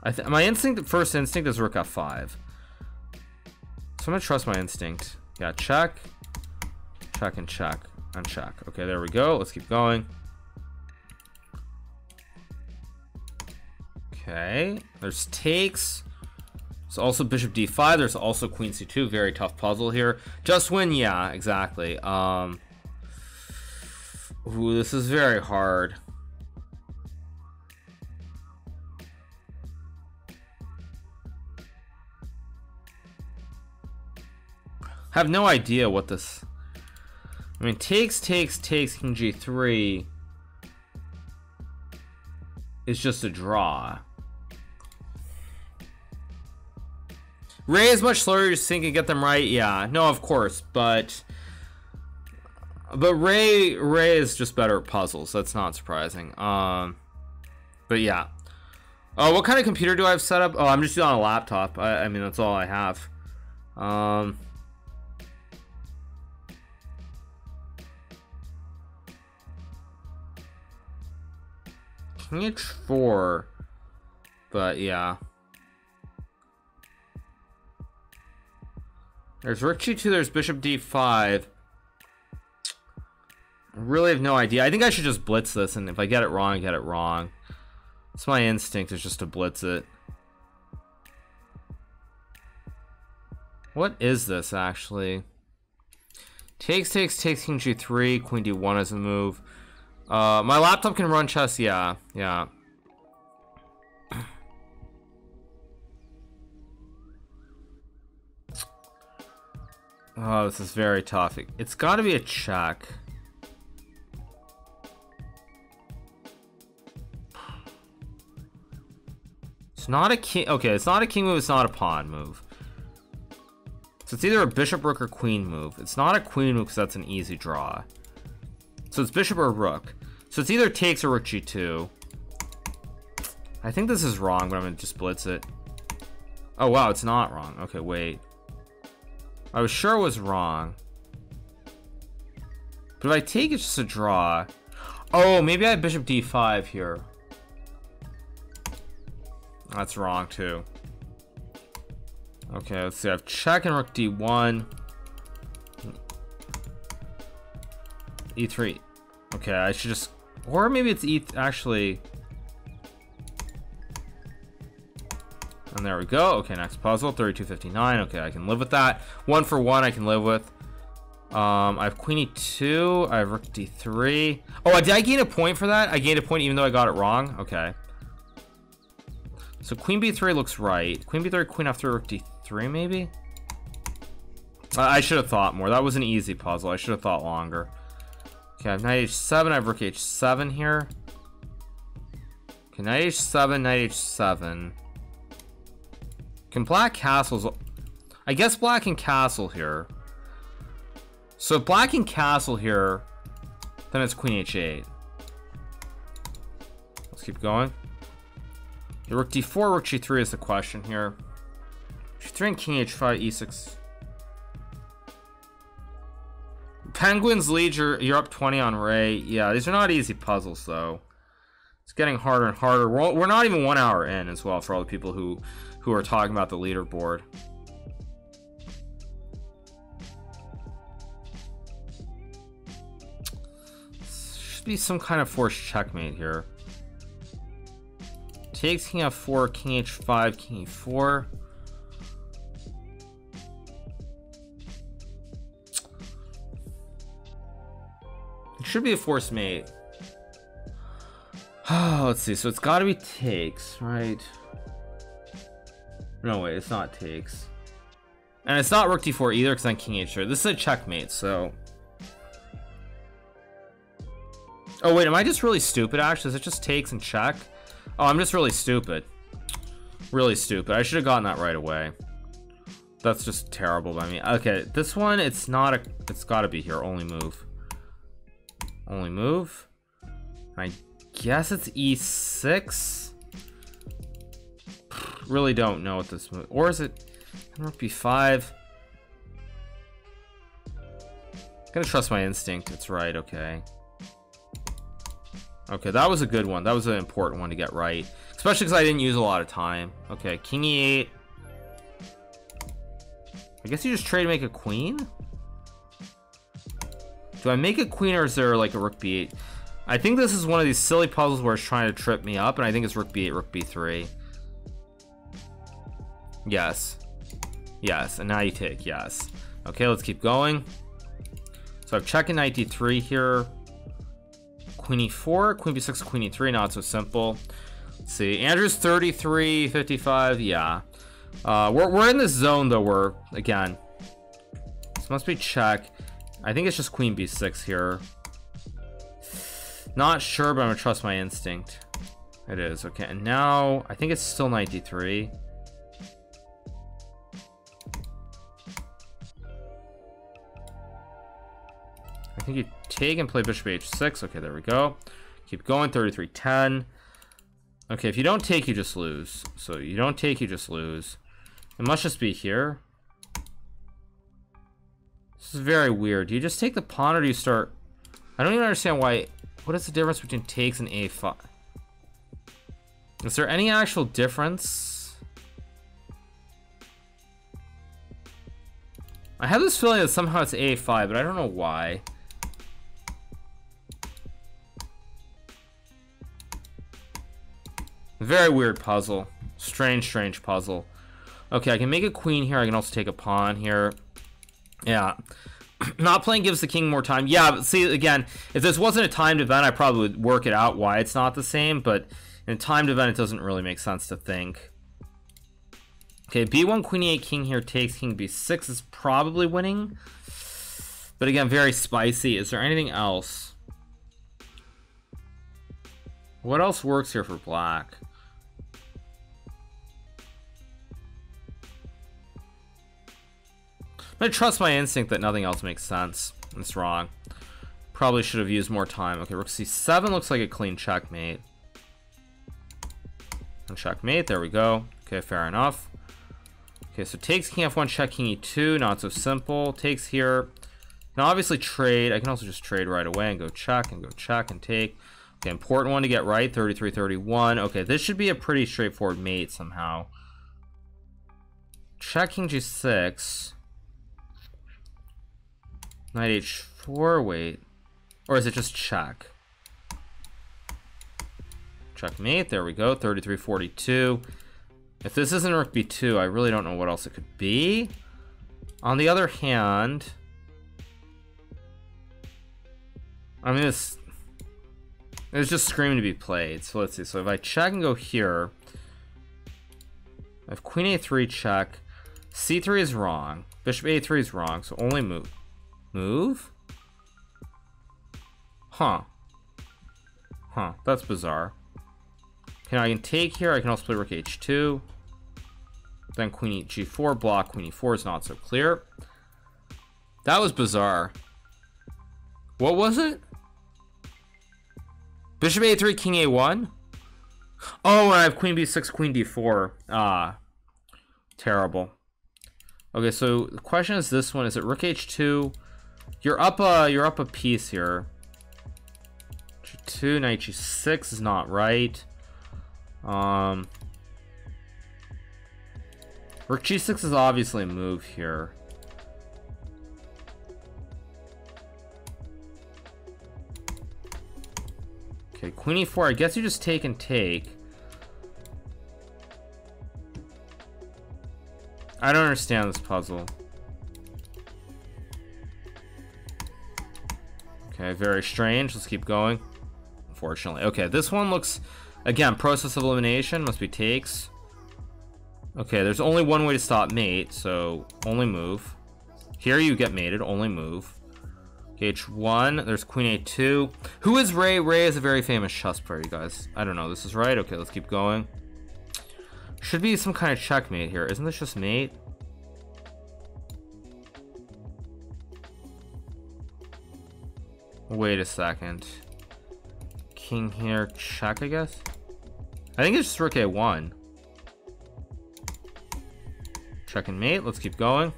I th my instinct, first instinct is rook f five. So I'm gonna trust my instinct. Yeah, check, check, and check, and check. Okay, there we go. Let's keep going. Okay, there's takes. There's also bishop d five. There's also queen c two. Very tough puzzle here. Just win, yeah, exactly. Um, ooh, this is very hard. I have no idea what this. I mean, takes, takes, takes, king g three is just a draw. Ray is much slower to think and get them right. Yeah, no, of course, but but Ray Ray is just better at puzzles. That's not surprising. Um, but yeah. Oh, what kind of computer do I have set up? Oh, I'm just on a laptop. I, I mean, that's all I have. Um. King h four, but yeah. There's rook g two, there's bishop d five. I really have no idea. I think I should just blitz this, and if I get it wrong, I get it wrong. It's my instinct is just to blitz it. What is this, actually? Takes, takes, takes, king g three, queen d one is a move. Uh, my laptop can run chess, yeah, yeah. Oh, this is very tough. It, it's got to be a check. It's not a king. Okay, it's not a king move. It's not a pawn move. So it's either a bishop, rook, or queen move. It's not a queen move because that's an easy draw. So it's bishop or rook. So it's either takes or rook g two. I think this is wrong, but I'm going to just blitz it. Oh, wow, it's not wrong. Okay, wait. I was sure it was wrong. But if I take, it's just a draw. Oh, maybe I have bishop d five here. That's wrong, too. Okay, let's see. I have check and rook d one. e three. Okay, I should just... Or maybe it's e... Actually... And there we go. Okay, next puzzle, thirty-two fifty-nine. Okay, I can live with that. One for one, I can live with. Um, I have queen e two. I have rook d three. Oh, did I gain a point for that? I gained a point even though I got it wrong? Okay. So queen b three looks right. Queen b three, queen f three, rook d three maybe? I, I should have thought more. That was an easy puzzle. I should have thought longer. Okay, I have knight h seven. I have rook h seven here. Okay, knight h seven, knight h seven. Can black castles... I guess black can castle here. So if black can castle here, then it's queen h eight. Let's keep going. Okay, rook d four, rook g three is the question here. g three and king h five, e six. Penguins lead, you're, you're up twenty on Ray. Yeah, these are not easy puzzles, though. It's getting harder and harder. We're, we're not even one hour in as well for all the people who... who are talking about the leaderboard. Should be some kind of forced checkmate here. Takes king f four, king h five, king e four. It should be a forced mate. Oh, let's see. So it's got to be takes, right? No, wait, it's not takes. And it's not rook d four either, because I'm king h three. This is a checkmate, so... Oh, wait, am I just really stupid, Ash? Is it just takes and check? Oh, I'm just really stupid. Really stupid. I should have gotten that right away. That's just terrible by me. Okay, this one, it's not a... It's got to be here. Only move. Only move. I guess it's e six. Really don't know what this move... Or is it... Rook b five. Gonna trust my instinct. It's right. Okay. Okay, that was a good one. That was an important one to get right, especially because I didn't use a lot of time. Okay, king e eight. I guess you just trade to make a queen. Do I make a queen or is there like a rook b eight? I think this is one of these silly puzzles where it's trying to trip me up, and I think it's rook b eight, rook b three. Yes. Yes, and now you take yes. Okay, let's keep going. So I've checked knight d three here. Queen e four, queen b six, queen e three. Not so simple. Let's see, Andrew's thirty-three, fifty-five. Yeah, uh, we're we're in this zone though. We're again. This must be check. I think it's just queen b six here. Not sure, but I'm gonna trust my instinct. It is okay. And now I think it's still knight d three. I think you take and play bishop h six. Okay, there we go. Keep going. thirty-three, ten. Okay, if you don't take, you just lose. So you don't take, you just lose. It must just be here. This is very weird. Do you just take the pawn or do you start? I don't even understand why. What is the difference between takes and a five? Is there any actual difference? I have this feeling that somehow it's a five, but I don't know why. Very weird puzzle. Strange, strange puzzle. Okay, I can make a queen here. I can also take a pawn here. Yeah. Not playing gives the king more time. Yeah, but see, again, if this wasn't a timed event, I probably would work it out why it's not the same, but in a timed event, it doesn't really make sense to think. Okay, b one, queen e eight, king here, takes, king b six is probably winning. But again, very spicy. Is there anything else? What else works here for black? I trust my instinct that nothing else makes sense. It's wrong. Probably should have used more time. Okay, rook c seven looks like a clean checkmate. And checkmate, there we go. Okay, fair enough. Okay, so takes king f one, check king e two, not so simple. Takes here. Now obviously trade. I can also just trade right away and go check and go check and take. Okay, important one to get right, thirty-three, thirty-one. Okay, this should be a pretty straightforward mate somehow. Check king g six. Knight h four, wait. Or is it just check? Checkmate, there we go, thirty-three, forty-two. If this isn't rook b two, I really don't know what else it could be. On the other hand... I mean, this... It's just screaming to be played, so let's see. So if I check and go here... I have queen a three check. c three is wrong. Bishop a three is wrong, so only move. Move? Huh. Huh, that's bizarre. Okay, now I can take here. I can also play rook h two. Then queen g four, block queen e four is not so clear. That was bizarre. What was it? Bishop a three, king a one? Oh, and I have queen b six, queen d four. Ah, terrible. Okay, so the question is this one. Is it rook h two? You're up a you're up a piece here. G two, knight g six is not right. Um, rook g six is obviously a move here. Okay, queen e four. I guess you just take and take. I don't understand this puzzle. Okay, very strange. Let's keep going. unfortunately. Okay, this one looks, again, process of elimination, must be takes. Okay, there's only one way to stop mate, so only move. Here you get mated, only move. H one, there's queen a two. Who is Ray? Ray is a very famous chess player, you guys. I don't know, this is right? Okay, let's keep going. Should be some kind of checkmate here. Isn't this just mate? Wait a second. King here, check, I guess? I think it's just rook a one. Check and mate, let's keep going.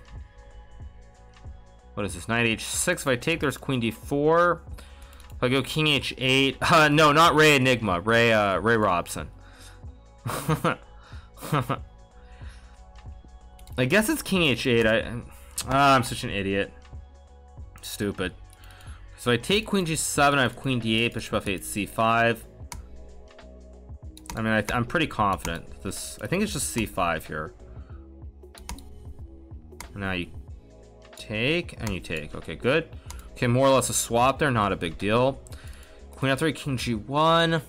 What is this, knight h six? If I take, there's queen d four. If I go king h eight, uh, no, not Ray Enigma, Ray, uh, Ray Robson. I guess it's king h eight, I, ah, I'm such an idiot. Stupid. So I take queen g seven, I have queen d eight, bishop f eight, c five. I mean, I, I'm pretty confident. This, I think it's just c five here. Now you take and you take. Okay, good. Okay, more or less a swap there, not a big deal. Queen f three, king g one,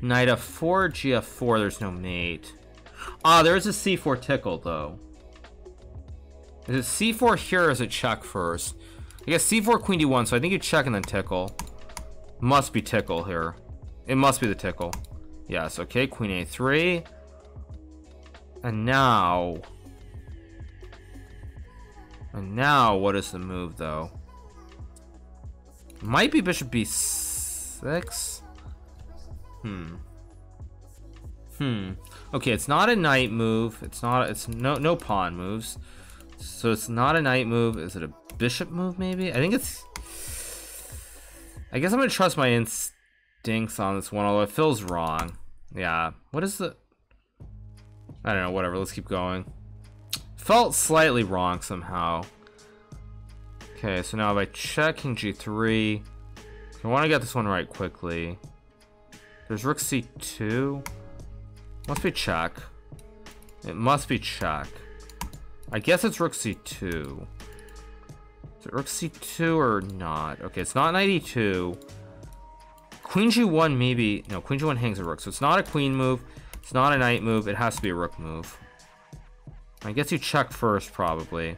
knight f four, g f four. There's no mate. Ah, there is a c four tickle though. Is it c four here or is it check first? I guess c four, queen d one, so I think you check and then tickle. Must be tickle here. It must be the tickle. Yes, okay, queen a three. And now... And now, what is the move, though? Might be bishop b six? Hmm. Hmm. Okay, it's not a knight move. It's not, it's no, no pawn moves. So it's not a knight move. Is it a bishop move, maybe? I think it's... I guess I'm gonna trust my instincts on this one, although it feels wrong. Yeah. What is the... I don't know, whatever. Let's keep going. Felt slightly wrong somehow. Okay, so now if I check king g three, I want to get this one right quickly. There's rook c two. Must be check. It must be check. I guess it's rook c two. Is it rook c two or not? Okay, it's not knight e two. Queen g one maybe. No, queen g one hangs a rook. So it's not a queen move. It's not a knight move. It has to be a rook move. I guess you check first, probably.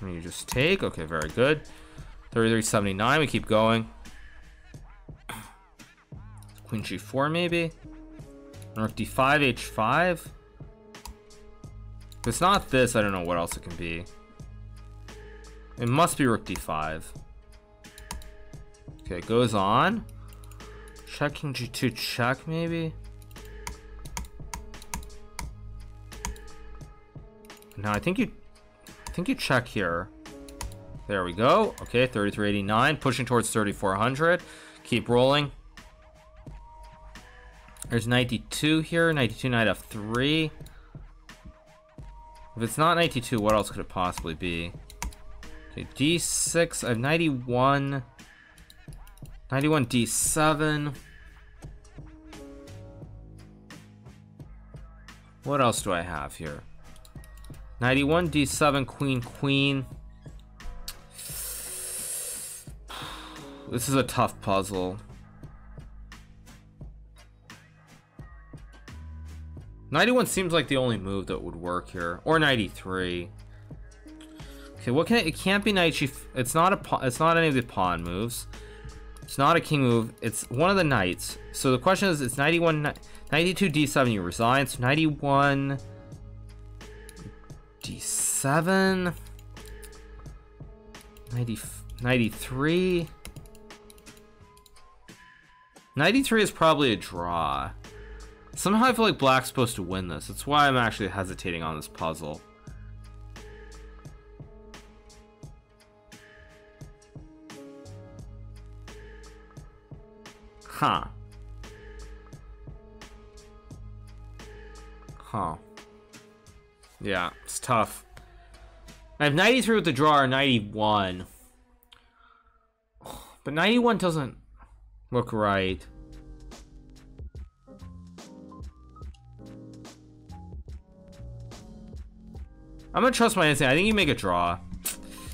And you just take. Okay, very good. thirty-three seventy-nine, we keep going. Queen g four, maybe? Rook d five, h five? If it's not this, I don't know what else it can be. It must be rook d five. Okay, it goes on. Check king g two, check, maybe? Now I think you, I think you check here. There we go. Okay, thirty-three eighty-nine, pushing towards thirty-four hundred. Keep rolling. There's knight d two here. Knight d two, knight f three. If it's not knight d two, what else could it possibly be? Okay, d six. I have ninety-one. ninety-one d seven. What else do I have here? ninety-one, d seven, queen, queen. This is a tough puzzle. ninety-one seems like the only move that would work here. Or ninety-three. Okay, what can it, it can't be knight g, it's not a, it's not any of the pawn moves. It's not a king move, it's one of the knights. So the question is, it's ninety-one, ninety-two, d seven, you resign. So ninety-one... d seven, ninety, ninety-three. ninety-three is probably a draw. Somehow I feel like black's supposed to win this. That's why I'm actually hesitating on this puzzle. Huh. Huh. Yeah, it's tough. I have ninety-three with the draw or ninety-one. But ninety-one doesn't look right. I'm gonna trust my instinct. I think you make a draw.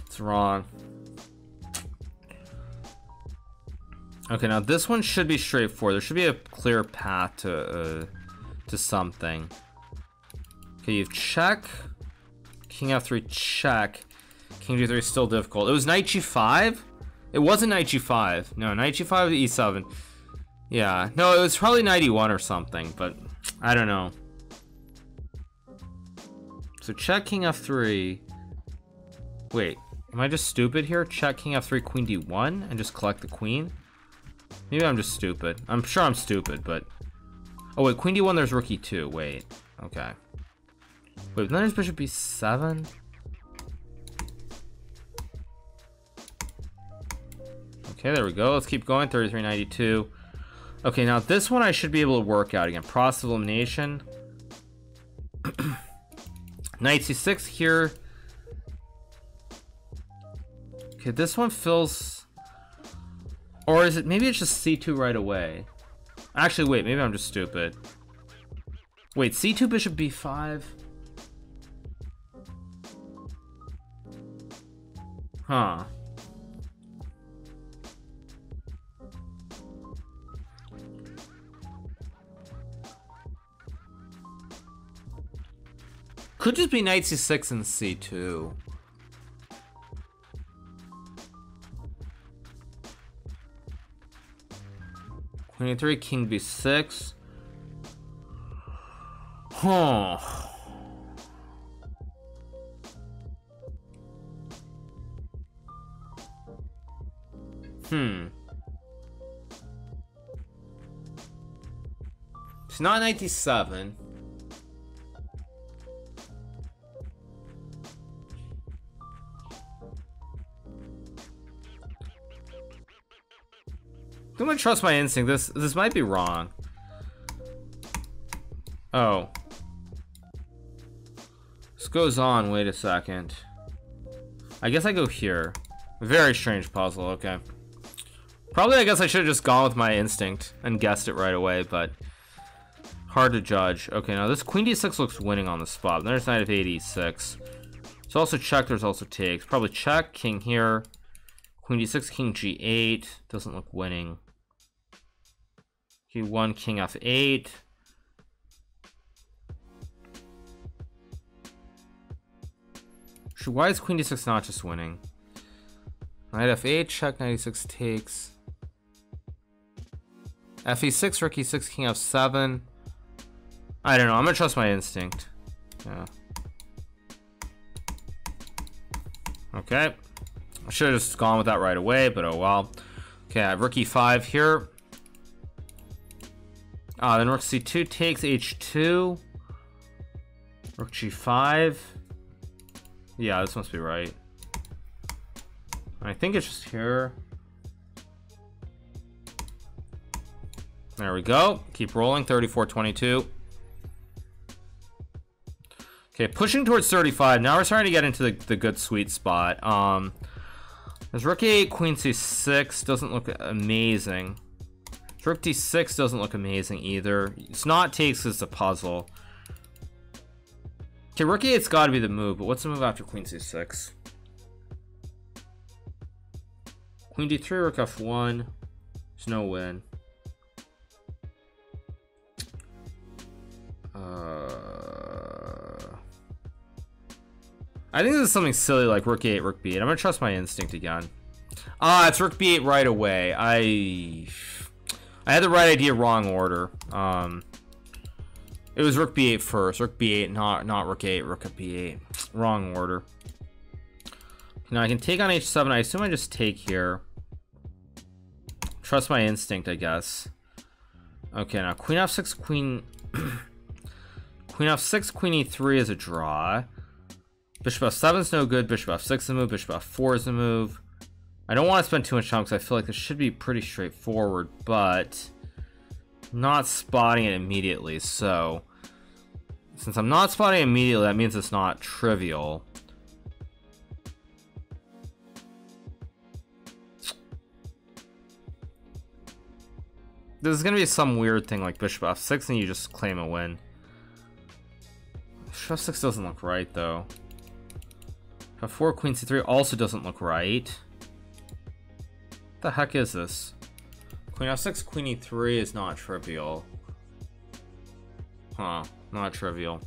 It's wrong. Okay, now this one should be straightforward. There should be a clear path to uh, to something. Okay, you check. King f three, check. King g three is still difficult. It was knight g five? It wasn't knight g five. No, knight g five to e seven. Yeah, no, it was probably knight e one or something, but I don't know. So check, king f three. Wait, am I just stupid here? Check, king f three, queen d one, and just collect the queen? Maybe I'm just stupid. I'm sure I'm stupid, but... Oh, wait, queen d one, there's rook e two. Wait, okay. Wait, then there's bishop b seven? Okay, there we go. Let's keep going. thirty-three ninety-two. Okay, now this one I should be able to work out again. Process of elimination. Knight c six here. Okay, this one fills... Or is it... Maybe it's just c two right away. Actually, wait. Maybe I'm just stupid. Wait, c two, bishop b five? Huh. Could just be knight c six and c two. Queen a three, king b six. Huh. Hmm. It's not knight d seven. I'm gonna trust my instinct. This this might be wrong. Oh. This goes on. Wait a second. I guess I go here. Very strange puzzle. Okay. Probably I guess I should have just gone with my instinct and guessed it right away, but hard to judge. Okay, now this queen d six looks winning on the spot. There's knight of a d six. It's also check. There's also takes. Probably check. King here. Queen d six. King g eight. Doesn't look winning. G one, king f eight. Why is queen d six not just winning? Knight f eight, check, knight e six takes. f e six, rook e six, king f seven. I don't know. I'm going to trust my instinct. Yeah. Okay. I should have just gone with that right away, but oh well. Okay, I have rook e five here. Ah, then rook c two takes h two. Rook g five. Yeah, this must be right. I think it's just here. There we go. Keep rolling. thirty-four twenty-two. Okay, pushing towards thirty-five. Now we're starting to get into the, the good sweet spot. Um, there's rook a eight, queen c six. Doesn't look amazing. Rook d six doesn't look amazing either. It's not takes, it's a puzzle. Okay, rook a eight's got to be the move, but what's the move after queen c six? Queen d three, rook f one. There's no win. Uh, I think this is something silly like rook a eight, rook b eight. I'm going to trust my instinct again. Ah, it's rook b eight right away. I... I had the right idea, wrong order. Um, it was rook b eight first. Rook b eight, not not rook a eight, rook b eight. Wrong order. Now I can take on h seven. I assume I just take here. Trust my instinct, I guess. Okay, now queen f six, queen... queen f six, queen e three is a draw. Bishop f seven is no good. Bishop f six is a move. Bishop f four is a move. I don't want to spend too much time because I feel like this should be pretty straightforward, but not spotting it immediately. So since I'm not spotting it immediately, that means it's not trivial. This is going to be some weird thing like bishop f six and you just claim a win. Bishop f six doesn't look right though. f four, queen c three also doesn't look right. What the heck is this? Queen f six, queen e three is not trivial. Huh, not trivial.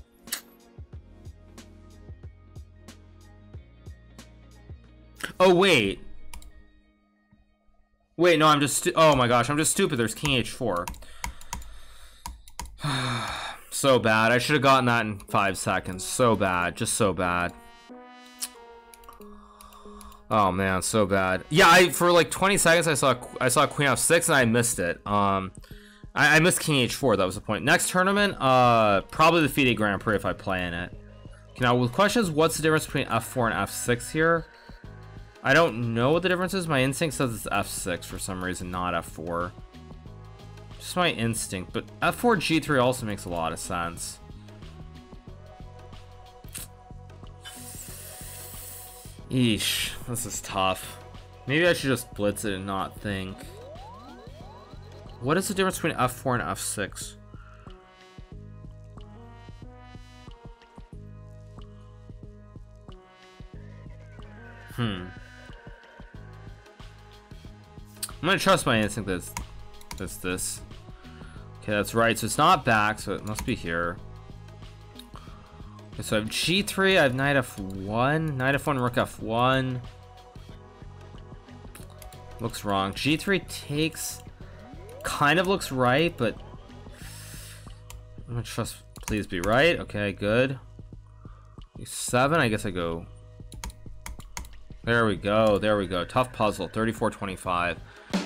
Oh, wait. Wait, no, I'm just... Oh, my gosh, I'm just stupid. There's king h four. So bad. I should have gotten that in five seconds. So bad. Just so bad. Oh, man, so bad. Yeah, I for, like, twenty seconds, I saw I saw queen f six, and I missed it. Um, I, I missed king h four. That was the point. Next tournament, uh, probably the FIDE Grand Prix if I play in it. Okay, now, with questions, what's the difference between f four and f six here? I don't know what the difference is. My instinct says it's f six for some reason, not f four. Just my instinct, but f four g three also makes a lot of sense. Eesh, this is tough. Maybe I should just blitz it and not think. What is the difference between f four and f six? Hmm. I'm gonna trust my instinct that it's, that's this. Okay, that's right. So it's not back, so it must be here. Okay, so I have g three, I have knight f one, knight f one, rook f one. Looks wrong. g three takes, kind of looks right, but I'm gonna trust, please be right. Okay, good. e seven, I guess I go. There we go, there we go. Tough puzzle, thirty-four twenty-five.